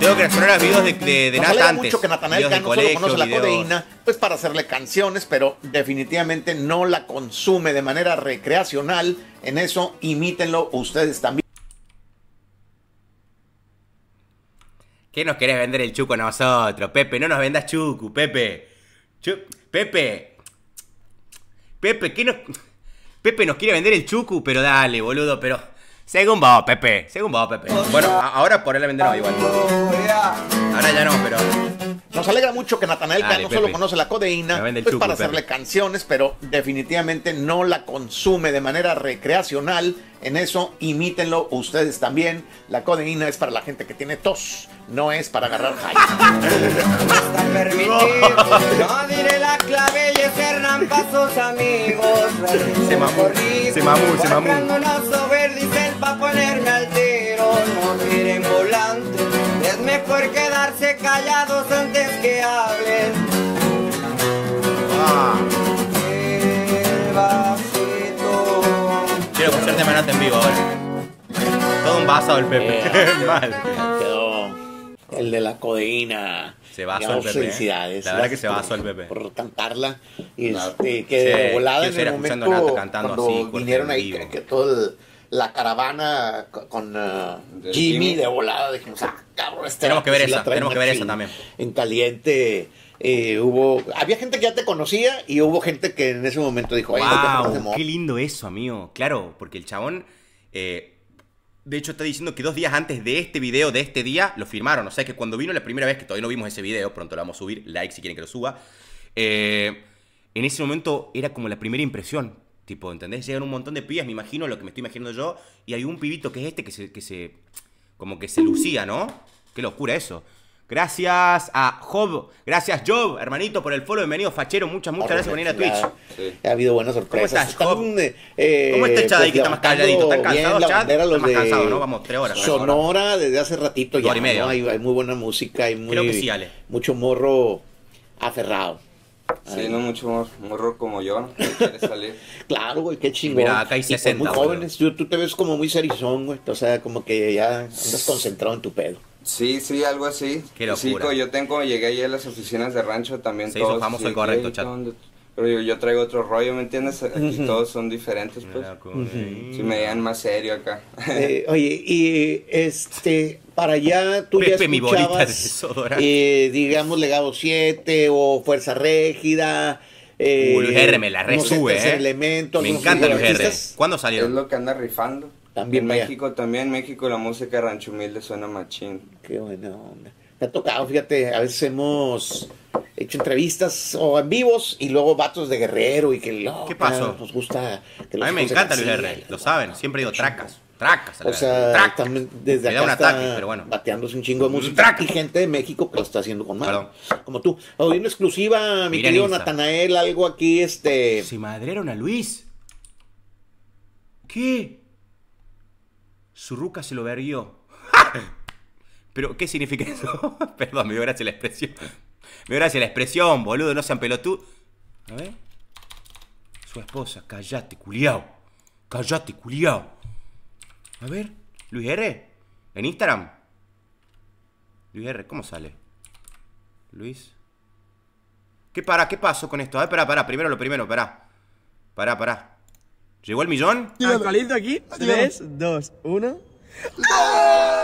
Tengo que sonar videos de, de, de Nat antes. Mucho que Natanael Cano solo conoce la codeína, pues para hacerle canciones, pero definitivamente no la consume de manera recreacional. En eso, imítenlo ustedes también. ¿Qué nos querés vender el chuco a nosotros, Pepe? No nos vendas chucu, Pepe. Chu Pepe. Pepe, ¿qué nos...? Pepe nos quiere vender el chucu, pero dale, boludo, pero... Según vos, Pepe. Según vos, Pepe. Bueno, ahora por él la venderá igual. Ahora ya no, pero... No nos alegra mucho que Natanael Cano solo conoce la codeína pues chucu, para hacerle Pepe. canciones, pero definitivamente no la consume de manera recreacional. En eso imítenlo ustedes también. La codeína es para la gente que tiene tos, no es para agarrar high. No diré la clave y es Hernán para sus amigos. Se mamó, se mamó, se mamó. Pa' ponerme al tiro, no miren volante, es mejor quedarse callados antes que hablen. Ah. Despacito. Quiero escuchar de manate en vivo ahora. Todo un vaso del Pepe. Yeah. Mal. Quedó el de la codeína. Se basó el Pepe. Felicidades. La verdad que se basó el Pepe. Por cantarla. Y no, este, que de volada en el momento Nata, cantando cuando así, vinieron ahí, que, que todo el... la caravana con uh, Jimmy, Jimmy de volada, dijimos, ah, cabrón, este tenemos que ver esa, tenemos que ver esa también. En caliente eh, hubo, había gente que ya te conocía y hubo gente que en ese momento dijo, wow, no qué lindo eso, amigo. Claro, porque el chabón, eh, de hecho está diciendo que dos días antes de este video, de este día, lo firmaron. O sea que cuando vino la primera vez, que todavía no vimos ese video, pronto lo vamos a subir, like si quieren que lo suba, eh, en ese momento era como la primera impresión. Tipo, ¿entendés? Llegan un montón de pibas, me imagino lo que me estoy imaginando yo. Y hay un pibito que es este que se, que se como que se lucía, ¿no? Qué locura eso. Gracias a Job. Gracias, Job, hermanito, por el follow. Bienvenido, fachero. Muchas, muchas gracias por venir a Twitch. Sí. Ha habido buenas sorpresas. ¿Cómo estás, Job? Eh, ¿Cómo está el chat ahí, que está más calladito? ¿Está cansado, chat? Está más cansado, ¿no? Vamos, tres horas. Sonora desde hace ratito ya, ¿no? Hay, hay muy buena música. Hay muy, creo que sí, Ale. Mucho morro aferrado. Sí, ay, no mucho morro, morro como yo, ¿no? ¿Quieres salir? Claro, güey, qué chingón. Mira, acá hay sesenta. Muy jóvenes, tú, tú te ves como muy serizón, güey. O sea, como que ya estás concentrado en tu pedo. Sí, sí, algo así. Qué locura. Sí, yo tengo, llegué ahí a las oficinas de Rancho también. Sí, todos, famoso, sí, el correcto, chat. Pero yo, yo traigo otro rollo, ¿me entiendes? Aquí uh -huh. todos son diferentes, pues. Uh -huh. Si me vean más serio acá. Eh, oye, y este, para allá tú Pepe, ya escuchabas, eh, digamos, Legado siete o Fuerza Régida. Eh, uh, Luis R me la resube, ¿eh? Elementos, me encanta Luis R. ¿Cuándo salieron? Es lo que anda rifando. También en México, también en México la música de Rancho Humilde suena machín. Qué buena onda. Me ha tocado, fíjate, a veces hemos... he hecho entrevistas o en vivos y luego vatos de Guerrero y que no, ¿qué pasó? Nos gusta que los a mí me encanta Luis R, lo saben, siempre digo tracas, tracas, o sea, tracas. También desde me acá da un ataque, pero bueno, bateándose un chingo de música tracas. Y gente de México que lo está haciendo con mano, como tú. Hoy una exclusiva, mi querido Natanael, algo aquí, este, se madrearon a Luis. ¿Qué? Su ruca se lo verguió. Pero ¿qué significa eso? Perdón, me dio gracia la expresión. Me gracias la expresión, boludo, no sean pelotud. A ver. Su esposa, callate, culiao. Callate, culiao. A ver, Luis R. En Instagram. Luis R, ¿cómo sale? Luis. ¿Qué para? ¿Qué pasó con esto? A ver, pará, pará, primero lo primero, pará. Pará, pará. ¿Llegó el millón? Caliento aquí. tres, dos, uno.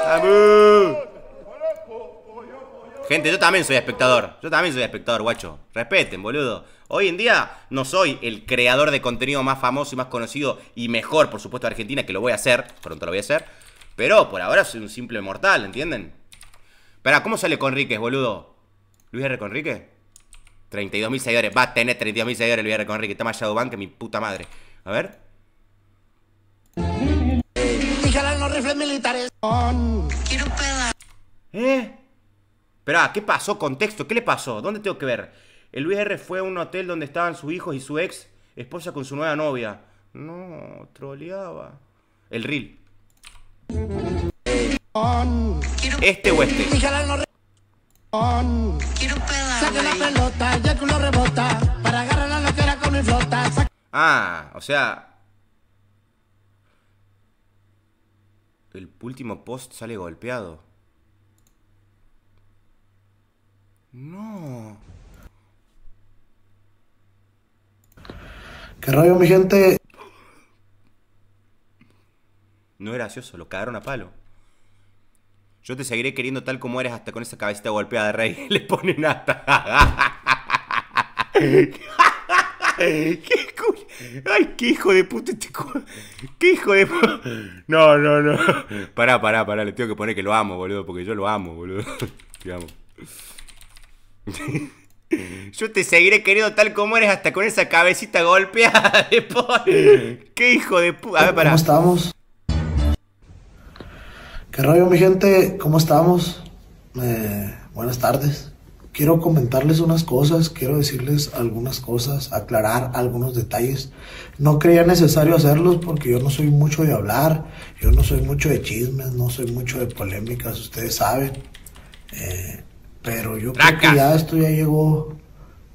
¡Vamos! Gente, yo también soy espectador, yo también soy espectador, guacho. Respeten, boludo. Hoy en día no soy el creador de contenido más famoso y más conocido y mejor, por supuesto, de Argentina, que lo voy a hacer, pronto lo voy a hacer. Pero por ahora soy un simple mortal, ¿entienden? Pero, ¿cómo sale Conriquez, boludo? ¿Luis R. Conriquez? treinta y dos mil seguidores, va a tener treinta y dos mil seguidores Luis R. Conriquez. Está más Shadowban que mi puta madre. A ver. Fíjala en los rifles militares. Quiero pegar. ¿Eh? Esperá, ¿qué pasó? Contexto, ¿qué le pasó? ¿Dónde tengo que ver? El Luis R fue a un hotel donde estaban sus hijos y su ex esposa con su nueva novia. No, troleaba. El reel. Este o este. Ah, o sea... el último post sale golpeado. No. ¿Qué rollo, mi gente? No es gracioso, lo cagaron a palo. Yo te seguiré queriendo tal como eres hasta con esa cabecita golpeada de rey. Le ponen hasta... ¿Qué cool? Ay, qué hijo de puta este cool. Qué hijo de puta. No, no, no. Pará, pará, pará. Le tengo que poner que lo amo, boludo. Porque yo lo amo, boludo. Te amo. Yo te seguiré querido tal como eres hasta con esa cabecita golpeada de por... ¡Qué hijo de puta! A ver, pará. ¿Cómo estamos? ¿Qué rollo, mi gente? ¿Cómo estamos? Eh, buenas tardes. Quiero comentarles unas cosas, quiero decirles algunas cosas, aclarar algunos detalles. No creía necesario hacerlos porque yo no soy mucho de hablar, yo no soy mucho de chismes, no soy mucho de polémicas, ustedes saben. Eh, pero yo creo que ya esto ya llegó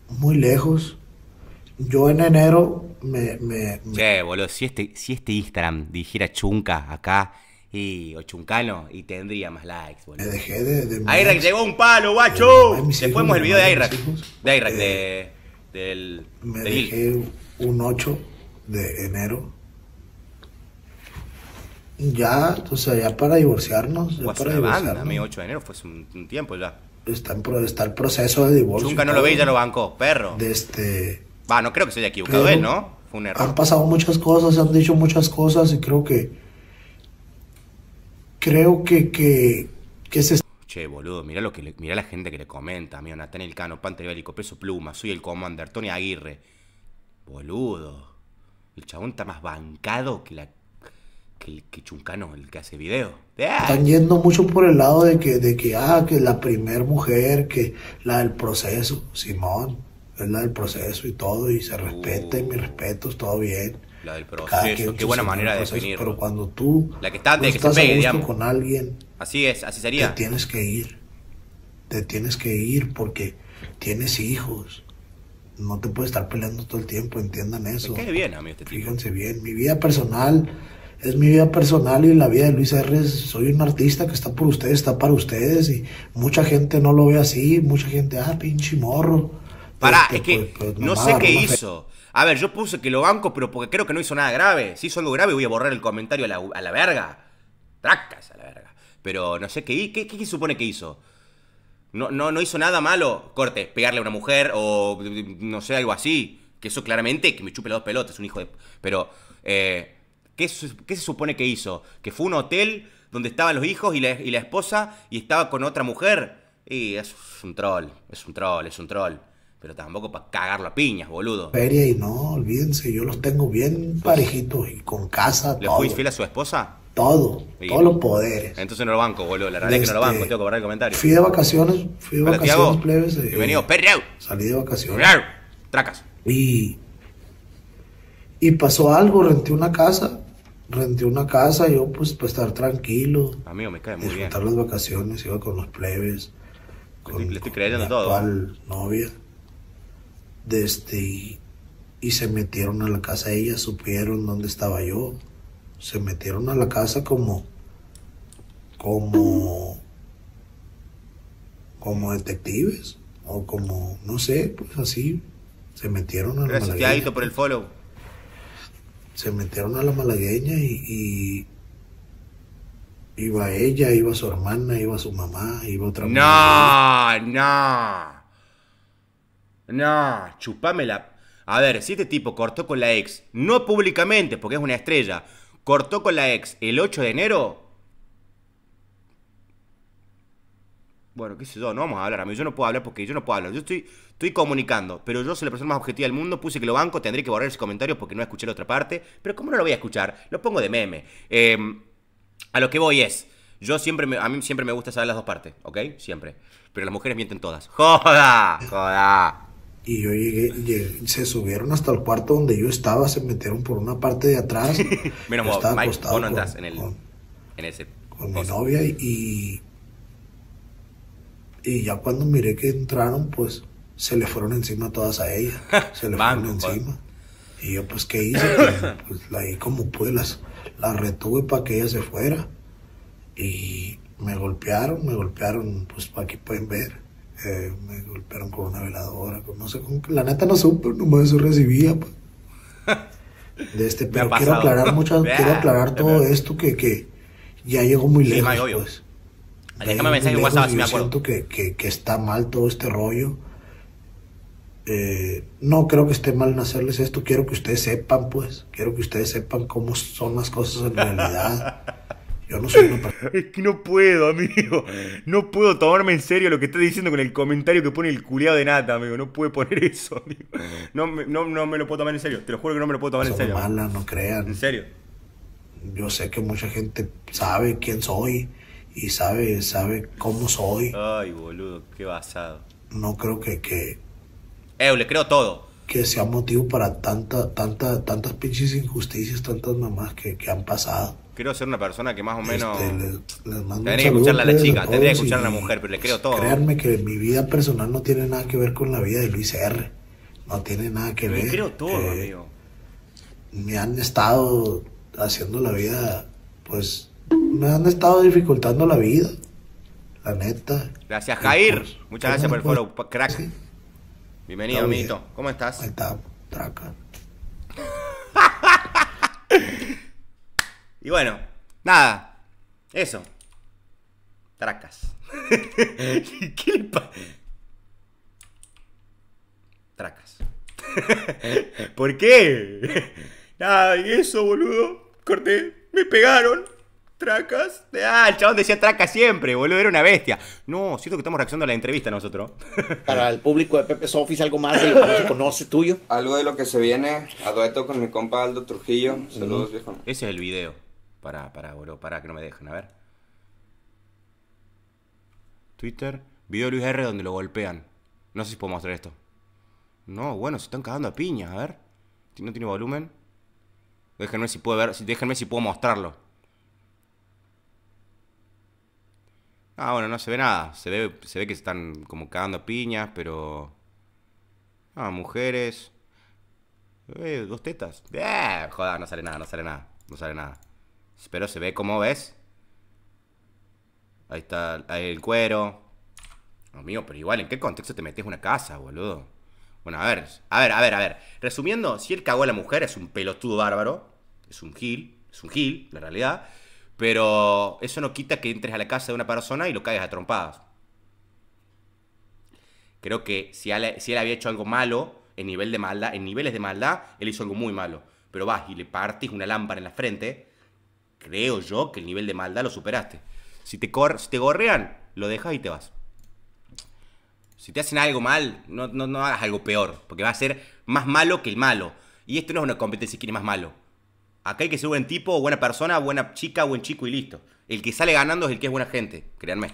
muy lejos. Yo en enero me... me, me... Che, boludo, si este, si este Instagram dijera Chunca acá... Y, o chuncano, y tendría más likes, boludo. Me dejé de... de Ayrak llegó un palo, guacho. Después vemos el video de Ayrak. De Ayrak, eh, de... Del, me de dejé Gil. Un ocho de enero. Ya, o sea, ya para divorciarnos. Ya para divorciarnos. A mí ocho de enero fue hace un, un tiempo ya. Está, en pro, está el proceso de divorcio. Chunca no lo ve y ya lo bancó, perro. De este... Va, no creo que se haya equivocado él, ¿no? Fue un error. Han pasado muchas cosas, se han dicho muchas cosas y creo que... Creo que, que, que se... Che, boludo, mirá, lo que le, mirá la gente que le comenta, amigo. Natanael Cano, Pantebélico, Peso Pluma, Soy el Commander, Tony Aguirre. Boludo. El chabón está más bancado que la que el que Chuncano, el que hace video. ¡Ah! Están yendo mucho por el lado de que, de que, ah, que la primer mujer, que la del proceso, Simón, es la del proceso y todo, y se respeta, uh. y mis respetos, todo bien. La del proceso, qué buena manera de definirlo. Pero cuando tú la que está antes de que se pegue, digamos, con alguien, así es, así sería. Te tienes que ir, te tienes que ir porque tienes hijos. No te puedes estar peleando todo el tiempo, entiendan eso. Me cae bien a mí este tipo. Fíjense bien, mi vida personal es mi vida personal y la vida de Luis R. Soy un artista que está por ustedes, está para ustedes y mucha gente no lo ve así, mucha gente, ah, pinche morro. Pará, es que no sé qué hizo. A ver, yo puse que lo banco, pero porque creo que no hizo nada grave. Si hizo algo grave, voy a borrar el comentario a la, a la verga. Tracas a la verga. Pero no sé qué, qué, qué, qué supone que hizo. No, no, no hizo nada malo. Corte, pegarle a una mujer o no sé, algo así. Que eso claramente, que me chupe las dos pelotas, un hijo de... Pero, eh, ¿qué, ¿qué se supone que hizo? Que fue a un hotel donde estaban los hijos y la, y la esposa y estaba con otra mujer. Y es un troll, es un troll, es un troll. Pero tampoco para cagarlo a piñas, boludo. Feria y no, olvídense, yo los tengo bien parejitos y con casa, ¿Le todo. ¿Le fuiste fiel a su esposa? Todo, sí. Todos los poderes. Entonces no lo banco, boludo, la realidad este, es que no lo banco, tengo que borrar el comentario. Fui de vacaciones, fui de Hola, vacaciones, Tiago. Plebes. Eh, Bienvenido, perreo. Salí de vacaciones. Perreo. Tracas. Y, y pasó algo, renté una casa, renté una casa, yo pues para estar tranquilo. Amigo, me cae muy bien. Disfrutar las vacaciones, iba con los plebes, con, le estoy creyendo con todo. Actual novia. De este, y, y se metieron a la casa, ellas supieron dónde estaba yo, se metieron a la casa como, como, como detectives, o como, no sé, pues así, se metieron a la malagueña. Gracias por el follow. Se metieron a la malagueña y, y iba ella, iba su hermana, iba su mamá, iba otra mamá. No, no. No, chupame la... A ver, si este tipo cortó con la ex, no públicamente, porque es una estrella, cortó con la ex el ocho de enero... Bueno, qué sé yo, no vamos a hablar, amigo. Yo no puedo hablar porque yo no puedo hablar. Yo estoy, estoy comunicando, pero yo soy la persona más objetiva del mundo. Puse que lo banco, tendré que borrar ese comentario porque no escuché la otra parte. Pero como no lo voy a escuchar, lo pongo de meme. Eh, a lo que voy es... Yo siempre, me, a mí siempre me gusta saber las dos partes, ¿ok? Siempre. Pero las mujeres mienten todas. ¡Joda! ¡Joda! Y yo llegué, llegué, se subieron hasta el cuarto donde yo estaba, se metieron por una parte de atrás. Menos vos, Mike, vos no andás con, en el... Con, en ese con mi novia y... Y ya cuando miré que entraron, pues, se le fueron encima todas a ella. Se le fueron encima. Y yo, pues, ¿qué hice? Pues, ahí como pude, las, las retuve para que ella se fuera. Y me golpearon, me golpearon, pues, aquí pueden ver. Eh, me golpearon con una veladora, con no sé, con, la neta no supe, nomás eso recibía. Pa. De este, pero quiero aclarar muchas, quiero aclarar todo esto que, que ya llegó muy lejos. Sí, pues. Déjame mensaje en WhatsApp si me acuerdo. Siento que, que, que está mal todo este rollo. Eh, no creo que esté mal en hacerles esto, quiero que ustedes sepan, pues, quiero que ustedes sepan cómo son las cosas en realidad. Yo no soy una persona. Es que no puedo, amigo. No puedo tomarme en serio lo que estás diciendo con el comentario que pone el culiado de Nata, amigo. No puede poner eso, amigo. No, no, no me lo puedo tomar en serio. Te lo juro que no me lo puedo tomar en serio. Son malas, no crean. En serio. Yo sé que mucha gente sabe quién soy y sabe, sabe cómo soy. Ay, boludo, qué basado. No creo que... que eh, le creo todo. Que sea motivo para tanta, tanta, tantas pinches injusticias, tantas mamás que, que han pasado. Quiero ser una persona que más o menos... Este, les, les mando tendría que escucharla a la chica, tendría que escuchar a la mujer, pero le creo todo. Créanme que mi vida personal no tiene nada que ver con la vida de Luis R. No tiene nada que ver. Le creo todo, amigo. Me han estado haciendo la vida, pues... Me han estado dificultando la vida, la neta. Gracias, Jair. Pues, muchas gracias por el follow, crack. Sí. Bienvenido, no, amiguito. Bien. ¿Cómo estás? Ahí está, traca. Y bueno, nada. Eso. Tracas. ¿Qué le pasa? Tracas. ¿Por qué? Nada, y eso, boludo. Corté. Me pegaron. Tracas. Ah, el chabón decía tracas siempre, boludo, era una bestia. No, siento que estamos reaccionando a la entrevista nosotros. Para el público de Pepe's Office, algo más de lo que conoce tuyo. Algo de lo que se viene a dueto con mi compa Aldo Trujillo. Saludos, mm. viejo. Ese es el video. Para, para, boludo, para que no me dejen, a ver. Twitter, video de Luis R donde lo golpean. No sé si puedo mostrar esto. No, bueno, se están cagando a piñas, a ver. No tiene volumen. Déjenme si puedo ver, déjenme si puedo mostrarlo. Ah, bueno, no se ve nada. Se ve, se ve que están como cagando piñas, pero... Ah, mujeres... Eh, dos tetas. Eh, joder, no sale nada, no sale nada. No sale nada. Pero se ve como, ¿ves? Ahí está ahí el cuero. Amigo, pero igual, ¿en qué contexto te metes una casa, boludo? Bueno, a ver, a ver, a ver, a ver. Resumiendo, si él cagó a la mujer es un pelotudo bárbaro. Es un gil, es un gil, la realidad... Pero eso no quita que entres a la casa de una persona y lo caigas a trompadas. Creo que si él, si él había hecho algo malo, en nivel de maldad, en niveles de maldad, él hizo algo muy malo. Pero vas y le partís una lámpara en la frente, creo yo que el nivel de maldad lo superaste. Si te, cor si te gorrean, lo dejas y te vas. Si te hacen algo mal, no, no, no hagas algo peor, porque va a ser más malo que el malo. Y esto no es una competencia quién es más malo. Acá hay que ser buen tipo, buena persona, buena chica, buen chico y listo. El que sale ganando es el que es buena gente, créanme.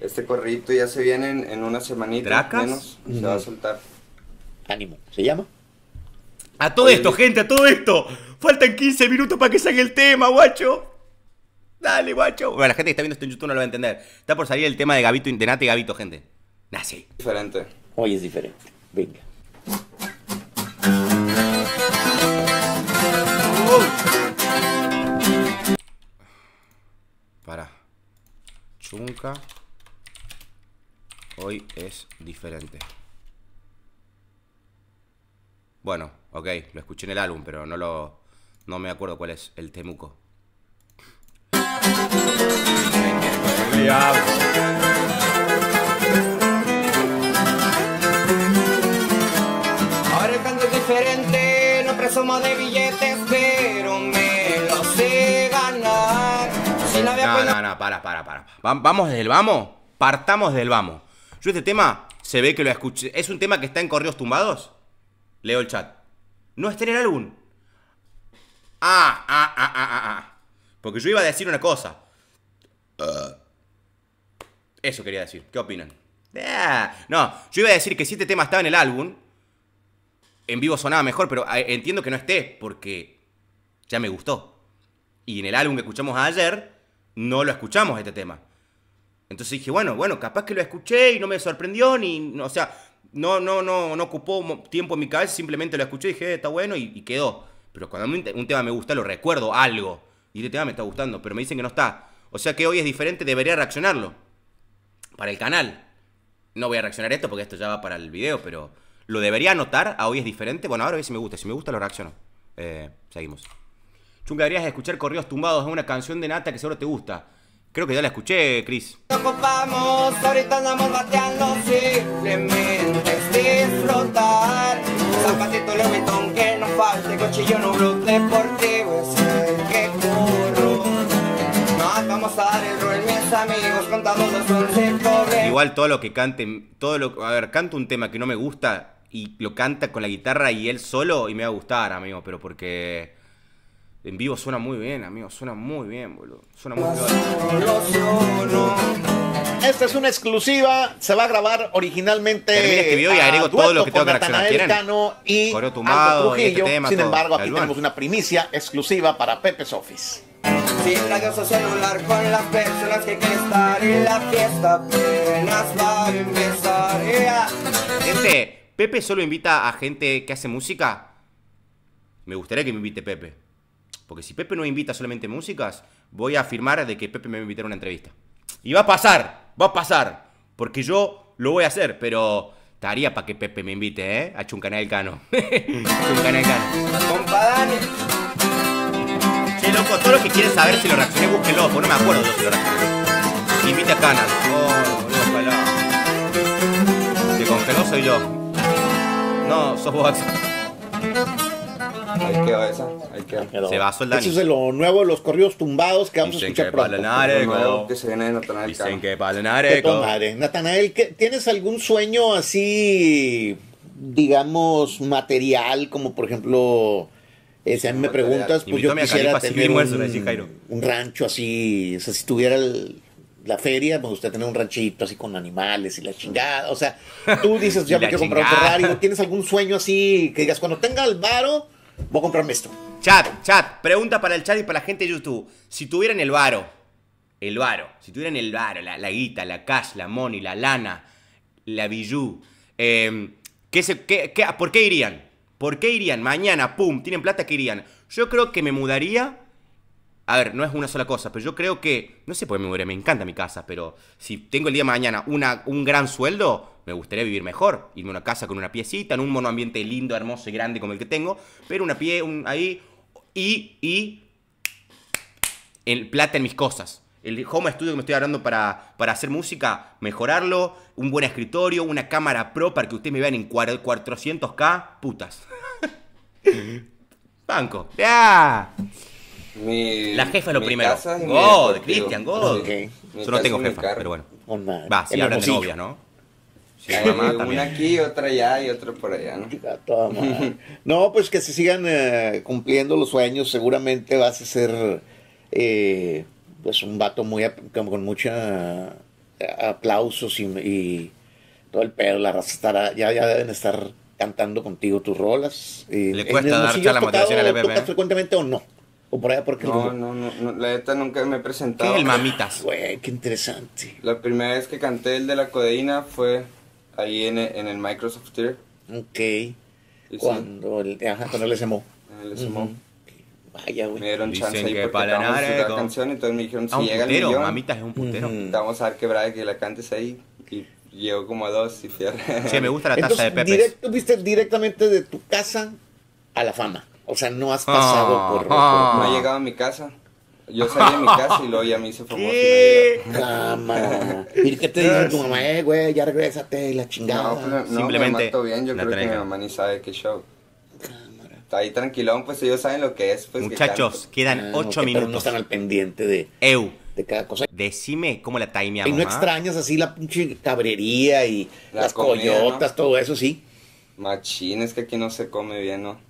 Este corridito ya se viene en, en una semanita. ¿Tracas? Menos, mm. Se va a soltar. Ánimo, ¿se llama? A todo Oye, esto, Luis. gente, a todo esto. Faltan quince minutos para que salga el tema, guacho. Dale, guacho. Bueno, la gente que está viendo esto en YouTube no lo va a entender. Está por salir el tema de Gabito, de Nate y Gabito, gente. Nah, sí. Diferente. Hoy es diferente. Venga. Para Chunca, hoy es diferente. Bueno, ok, lo escuché en el álbum, pero no lo, no me acuerdo cuál es el temuco. Ahora el canto es diferente, no presumo de billetes, pero me lo sé ganar. No, no, no, para, para, para. Vamos desde el vamos. Partamos desde el vamos. Yo este tema se ve que lo escuché. ¿Es un tema que está en correos tumbados? Leo el chat. No está en el álbum. Ah, ah, ah, ah, ah. Porque yo iba a decir una cosa. Eso quería decir. ¿Qué opinan? No, yo iba a decir que si este tema estaba en el álbum, en vivo sonaba mejor, pero entiendo que no esté porque ya me gustó. Y en el álbum que escuchamos ayer, no lo escuchamos este tema. Entonces dije, bueno, bueno, capaz que lo escuché y no me sorprendió, ni, o sea, no, no, no, no ocupó tiempo en mi cabeza, simplemente lo escuché y dije, está bueno y, y quedó. Pero cuando un tema me gusta, lo recuerdo algo. Y este tema me está gustando, pero me dicen que no está. O sea que hoy es diferente, debería reaccionarlo. Para el canal. No voy a reaccionar esto porque esto ya va para el video, pero lo debería anotar, a hoy es diferente. Bueno, ahora a ver si me gusta, si me gusta lo reacciono. Eh, seguimos. Chunga, deberías escuchar corridos tumbados, es una canción de Nata que seguro te gusta. Creo que ya la escuché, Cris. Nos ocupamos, ahorita andamos bateando, simplemente es disfrutar. Zapatito levitón que no falte, cochillón, un blues deportivo, es el que curro. igual todo lo que cante, todo lo, a ver, canto un tema que no me gusta y lo canta con la guitarra y él solo y me va a gustar, amigo, pero porque en vivo suena muy bien, amigo, suena muy bien, boludo, suena muy bien. Esta es una exclusiva, se va a grabar originalmente. Termina este video y agrego todo lo que tengo que reaccionar. Natanael Cano y Aldo Trujillo. Sin embargo, aquí tenemos una primicia exclusiva para Pepe's Office. Sin radio celular con las personas que quieren estar en la fiesta, apenas va a empezar. Gente, Pepe solo invita a gente que hace música. Me gustaría que me invite Pepe, porque si Pepe no invita solamente músicas, voy a afirmar de que Pepe me va a invitar a una entrevista. Y va a pasar, va a pasar, porque yo lo voy a hacer, pero estaría para que Pepe me invite, ¿eh? A Chuncanael Cano. Chuncanael Cano. Compadre. Che, loco, todo lo que quieren saber si lo reaccioné, búsquenlo, porque no me acuerdo yo si lo reaccioné. Invita a Cana. Oh, no, ojalá. Si congeló soy yo. No, sos vos, Axel. Ahí quedó esa, ahí quedó. Se basó el Dani. Eso es de lo nuevo de los corridos tumbados que vamos Dicen a escuchar pronto. Lo que se viene de Natanael Cano. Dicen que palonareco. Natanael, ¿tienes algún sueño así, digamos, material? Como por ejemplo, eh, si a mí me preguntas, pues yo quisiera tener un, un rancho así. O sea, si tuviera el... la feria, me gusta tener un ranchito así con animales y la chingada. O sea, tú dices, ya me quiero comprar un Ferrari. ¿No tienes algún sueño así que digas, cuando tenga el varo, voy a comprarme esto? Chat, chat, pregunta para el chat y para la gente de YouTube. Si tuvieran el varo, el varo, si tuvieran el varo, la, la guita, la cash, la money, la lana, la bijú, eh, ¿qué se, qué, qué, ¿por qué irían? ¿Por qué irían? Mañana, pum, tienen plata, ¿qué irían? Yo creo que me mudaría... A ver, no es una sola cosa, pero yo creo que... No sé por qué me mudaría, me encanta mi casa, pero... Si tengo el día de mañana una, un gran sueldo, me gustaría vivir mejor. Irme a una casa con una piecita, en un monoambiente lindo, hermoso y grande como el que tengo. Pero una pie, un, ahí... Y... Y... El plata en mis cosas. El home studio que me estoy hablando para, para hacer música, mejorarlo. Un buen escritorio, una cámara pro para que ustedes me vean en cuatrocientos K. Putas. Banco. ¡Ya! Mi, la jefa es lo primero. God, Cristian, God. Okay. Yo no tengo jefa, pero bueno. Oh, va, si sí, hablan de novia, ¿no? Sí, mamá, una aquí, otra allá y otra por allá, ¿no? No, pues que se sigan eh, cumpliendo los sueños. Seguramente vas a ser eh, pues un vato muy con muchos aplausos y, y todo el pedo. La raza estará, ya, ya deben estar cantando contigo tus rolas. Eh, ¿Le cuesta dar la motivación a la bebé? ¿Frecuentemente o no? O por allá porque no, no, no, no, la neta nunca me he presentado. ¿Qué el mamitas? Güey, qué interesante. La primera vez que canté el de la codeína fue ahí en el, en el Microsoft Theater. Ok. Cuando sí, el, ajá, cuando el S M O. El S M O. Uh-huh. Vaya, güey. Me dieron chance ahí porque estábamos en la canción, entonces me dijeron, si ah, llega putero, el millón, mamitas es un putero. Uh-huh. Vamos a ver quebrada que la cantes ahí. Y llegó como a dos y fierro. Sí, me gusta la taza de Pepe. Directo, viste directamente de tu casa a la fama. O sea, no has pasado oh, por, por... No he llegado a mi casa. Yo salí de mi casa y luego ya me hice famoso. ¿Qué? Y mamá. ¿Y qué te dice tu mamá? Eh, güey, ya regrésate, la chingada. No, pero, no simplemente me mato bien. Yo creo traiga. que mi mamá ni sabe qué show. Cámara. Está ahí tranquilón, pues ellos saben lo que es. Pues, muchachos, que quedan ocho ah, okay, minutos. Pero no están al pendiente de... Eu. De cada cosa. Decime cómo la timeamos. Y no extrañas así la pinche cabrería y la las comida, coyotas, ¿no? Todo eso, sí. Machín, es que aquí no se come bien, ¿no?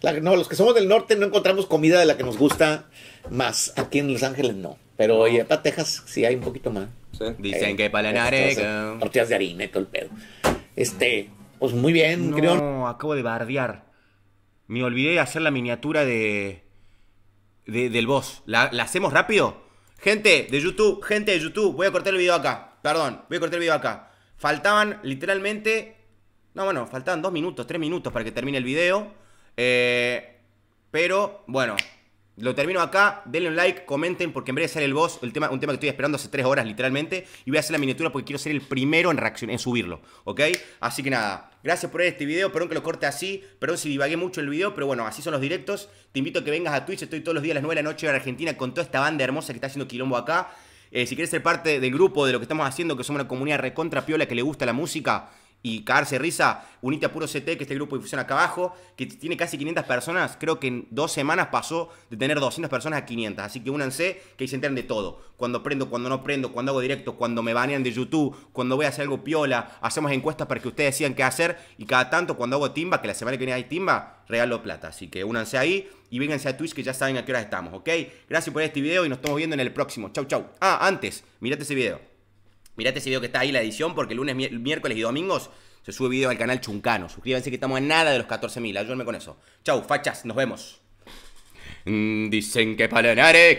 La, no, los que somos del norte no encontramos comida de la que nos gusta más. Aquí en Los Ángeles no. Pero no. Allá para Texas sí hay un poquito más. Sí. Dicen eh, que para la nareca. Tortillas de harina y todo el pedo. Este, pues muy bien. No, creo. Acabo de bardear. Me olvidé de hacer la miniatura de, de del boss. ¿La, ¿La hacemos rápido? Gente de YouTube, gente de YouTube. Voy a cortar el video acá. Perdón, voy a cortar el video acá. Faltaban literalmente... No, bueno, faltaban dos minutos, tres minutos para que termine el video. Eh, pero bueno, lo termino acá. Denle un like, comenten, porque en breve sale el boss, el tema, un tema que estoy esperando hace tres horas literalmente. Y voy a hacer la miniatura porque quiero ser el primero en reacción, en subirlo, ¿ok? Así que nada, gracias por ver este video. Perdón que lo corte así, perdón si divagué mucho el video, pero bueno, así son los directos. Te invito a que vengas a Twitch, estoy todos los días a las nueve de la noche en Argentina con toda esta banda hermosa que está haciendo quilombo acá. eh, Si quieres ser parte del grupo, de lo que estamos haciendo, que somos una comunidad recontra piola que le gusta la música y cagarse risa, unite a Puro C T, que es el grupo de difusión acá abajo, que tiene casi quinientas personas. Creo que en dos semanas pasó de tener doscientas personas a quinientas. Así que únanse, que ahí se enteran de todo. Cuando prendo, cuando no prendo, cuando hago directo, cuando me banean de YouTube, cuando voy a hacer algo piola. Hacemos encuestas para que ustedes decidan qué hacer. Y cada tanto, cuando hago timba, que la semana que viene hay timba, regalo plata. Así que únanse ahí y vénganse a Twitch, que ya saben a qué horas estamos, ¿ok? Gracias por este video y nos estamos viendo en el próximo. Chau, chau. Ah, antes, mirate ese video. Mirate ese video que está ahí, la edición, porque lunes, miércoles y domingos se sube video al canal Chuncano. Suscríbanse, que estamos en nada de los catorce mil. Ayúdenme con eso. Chau, fachas, nos vemos. Dicen que para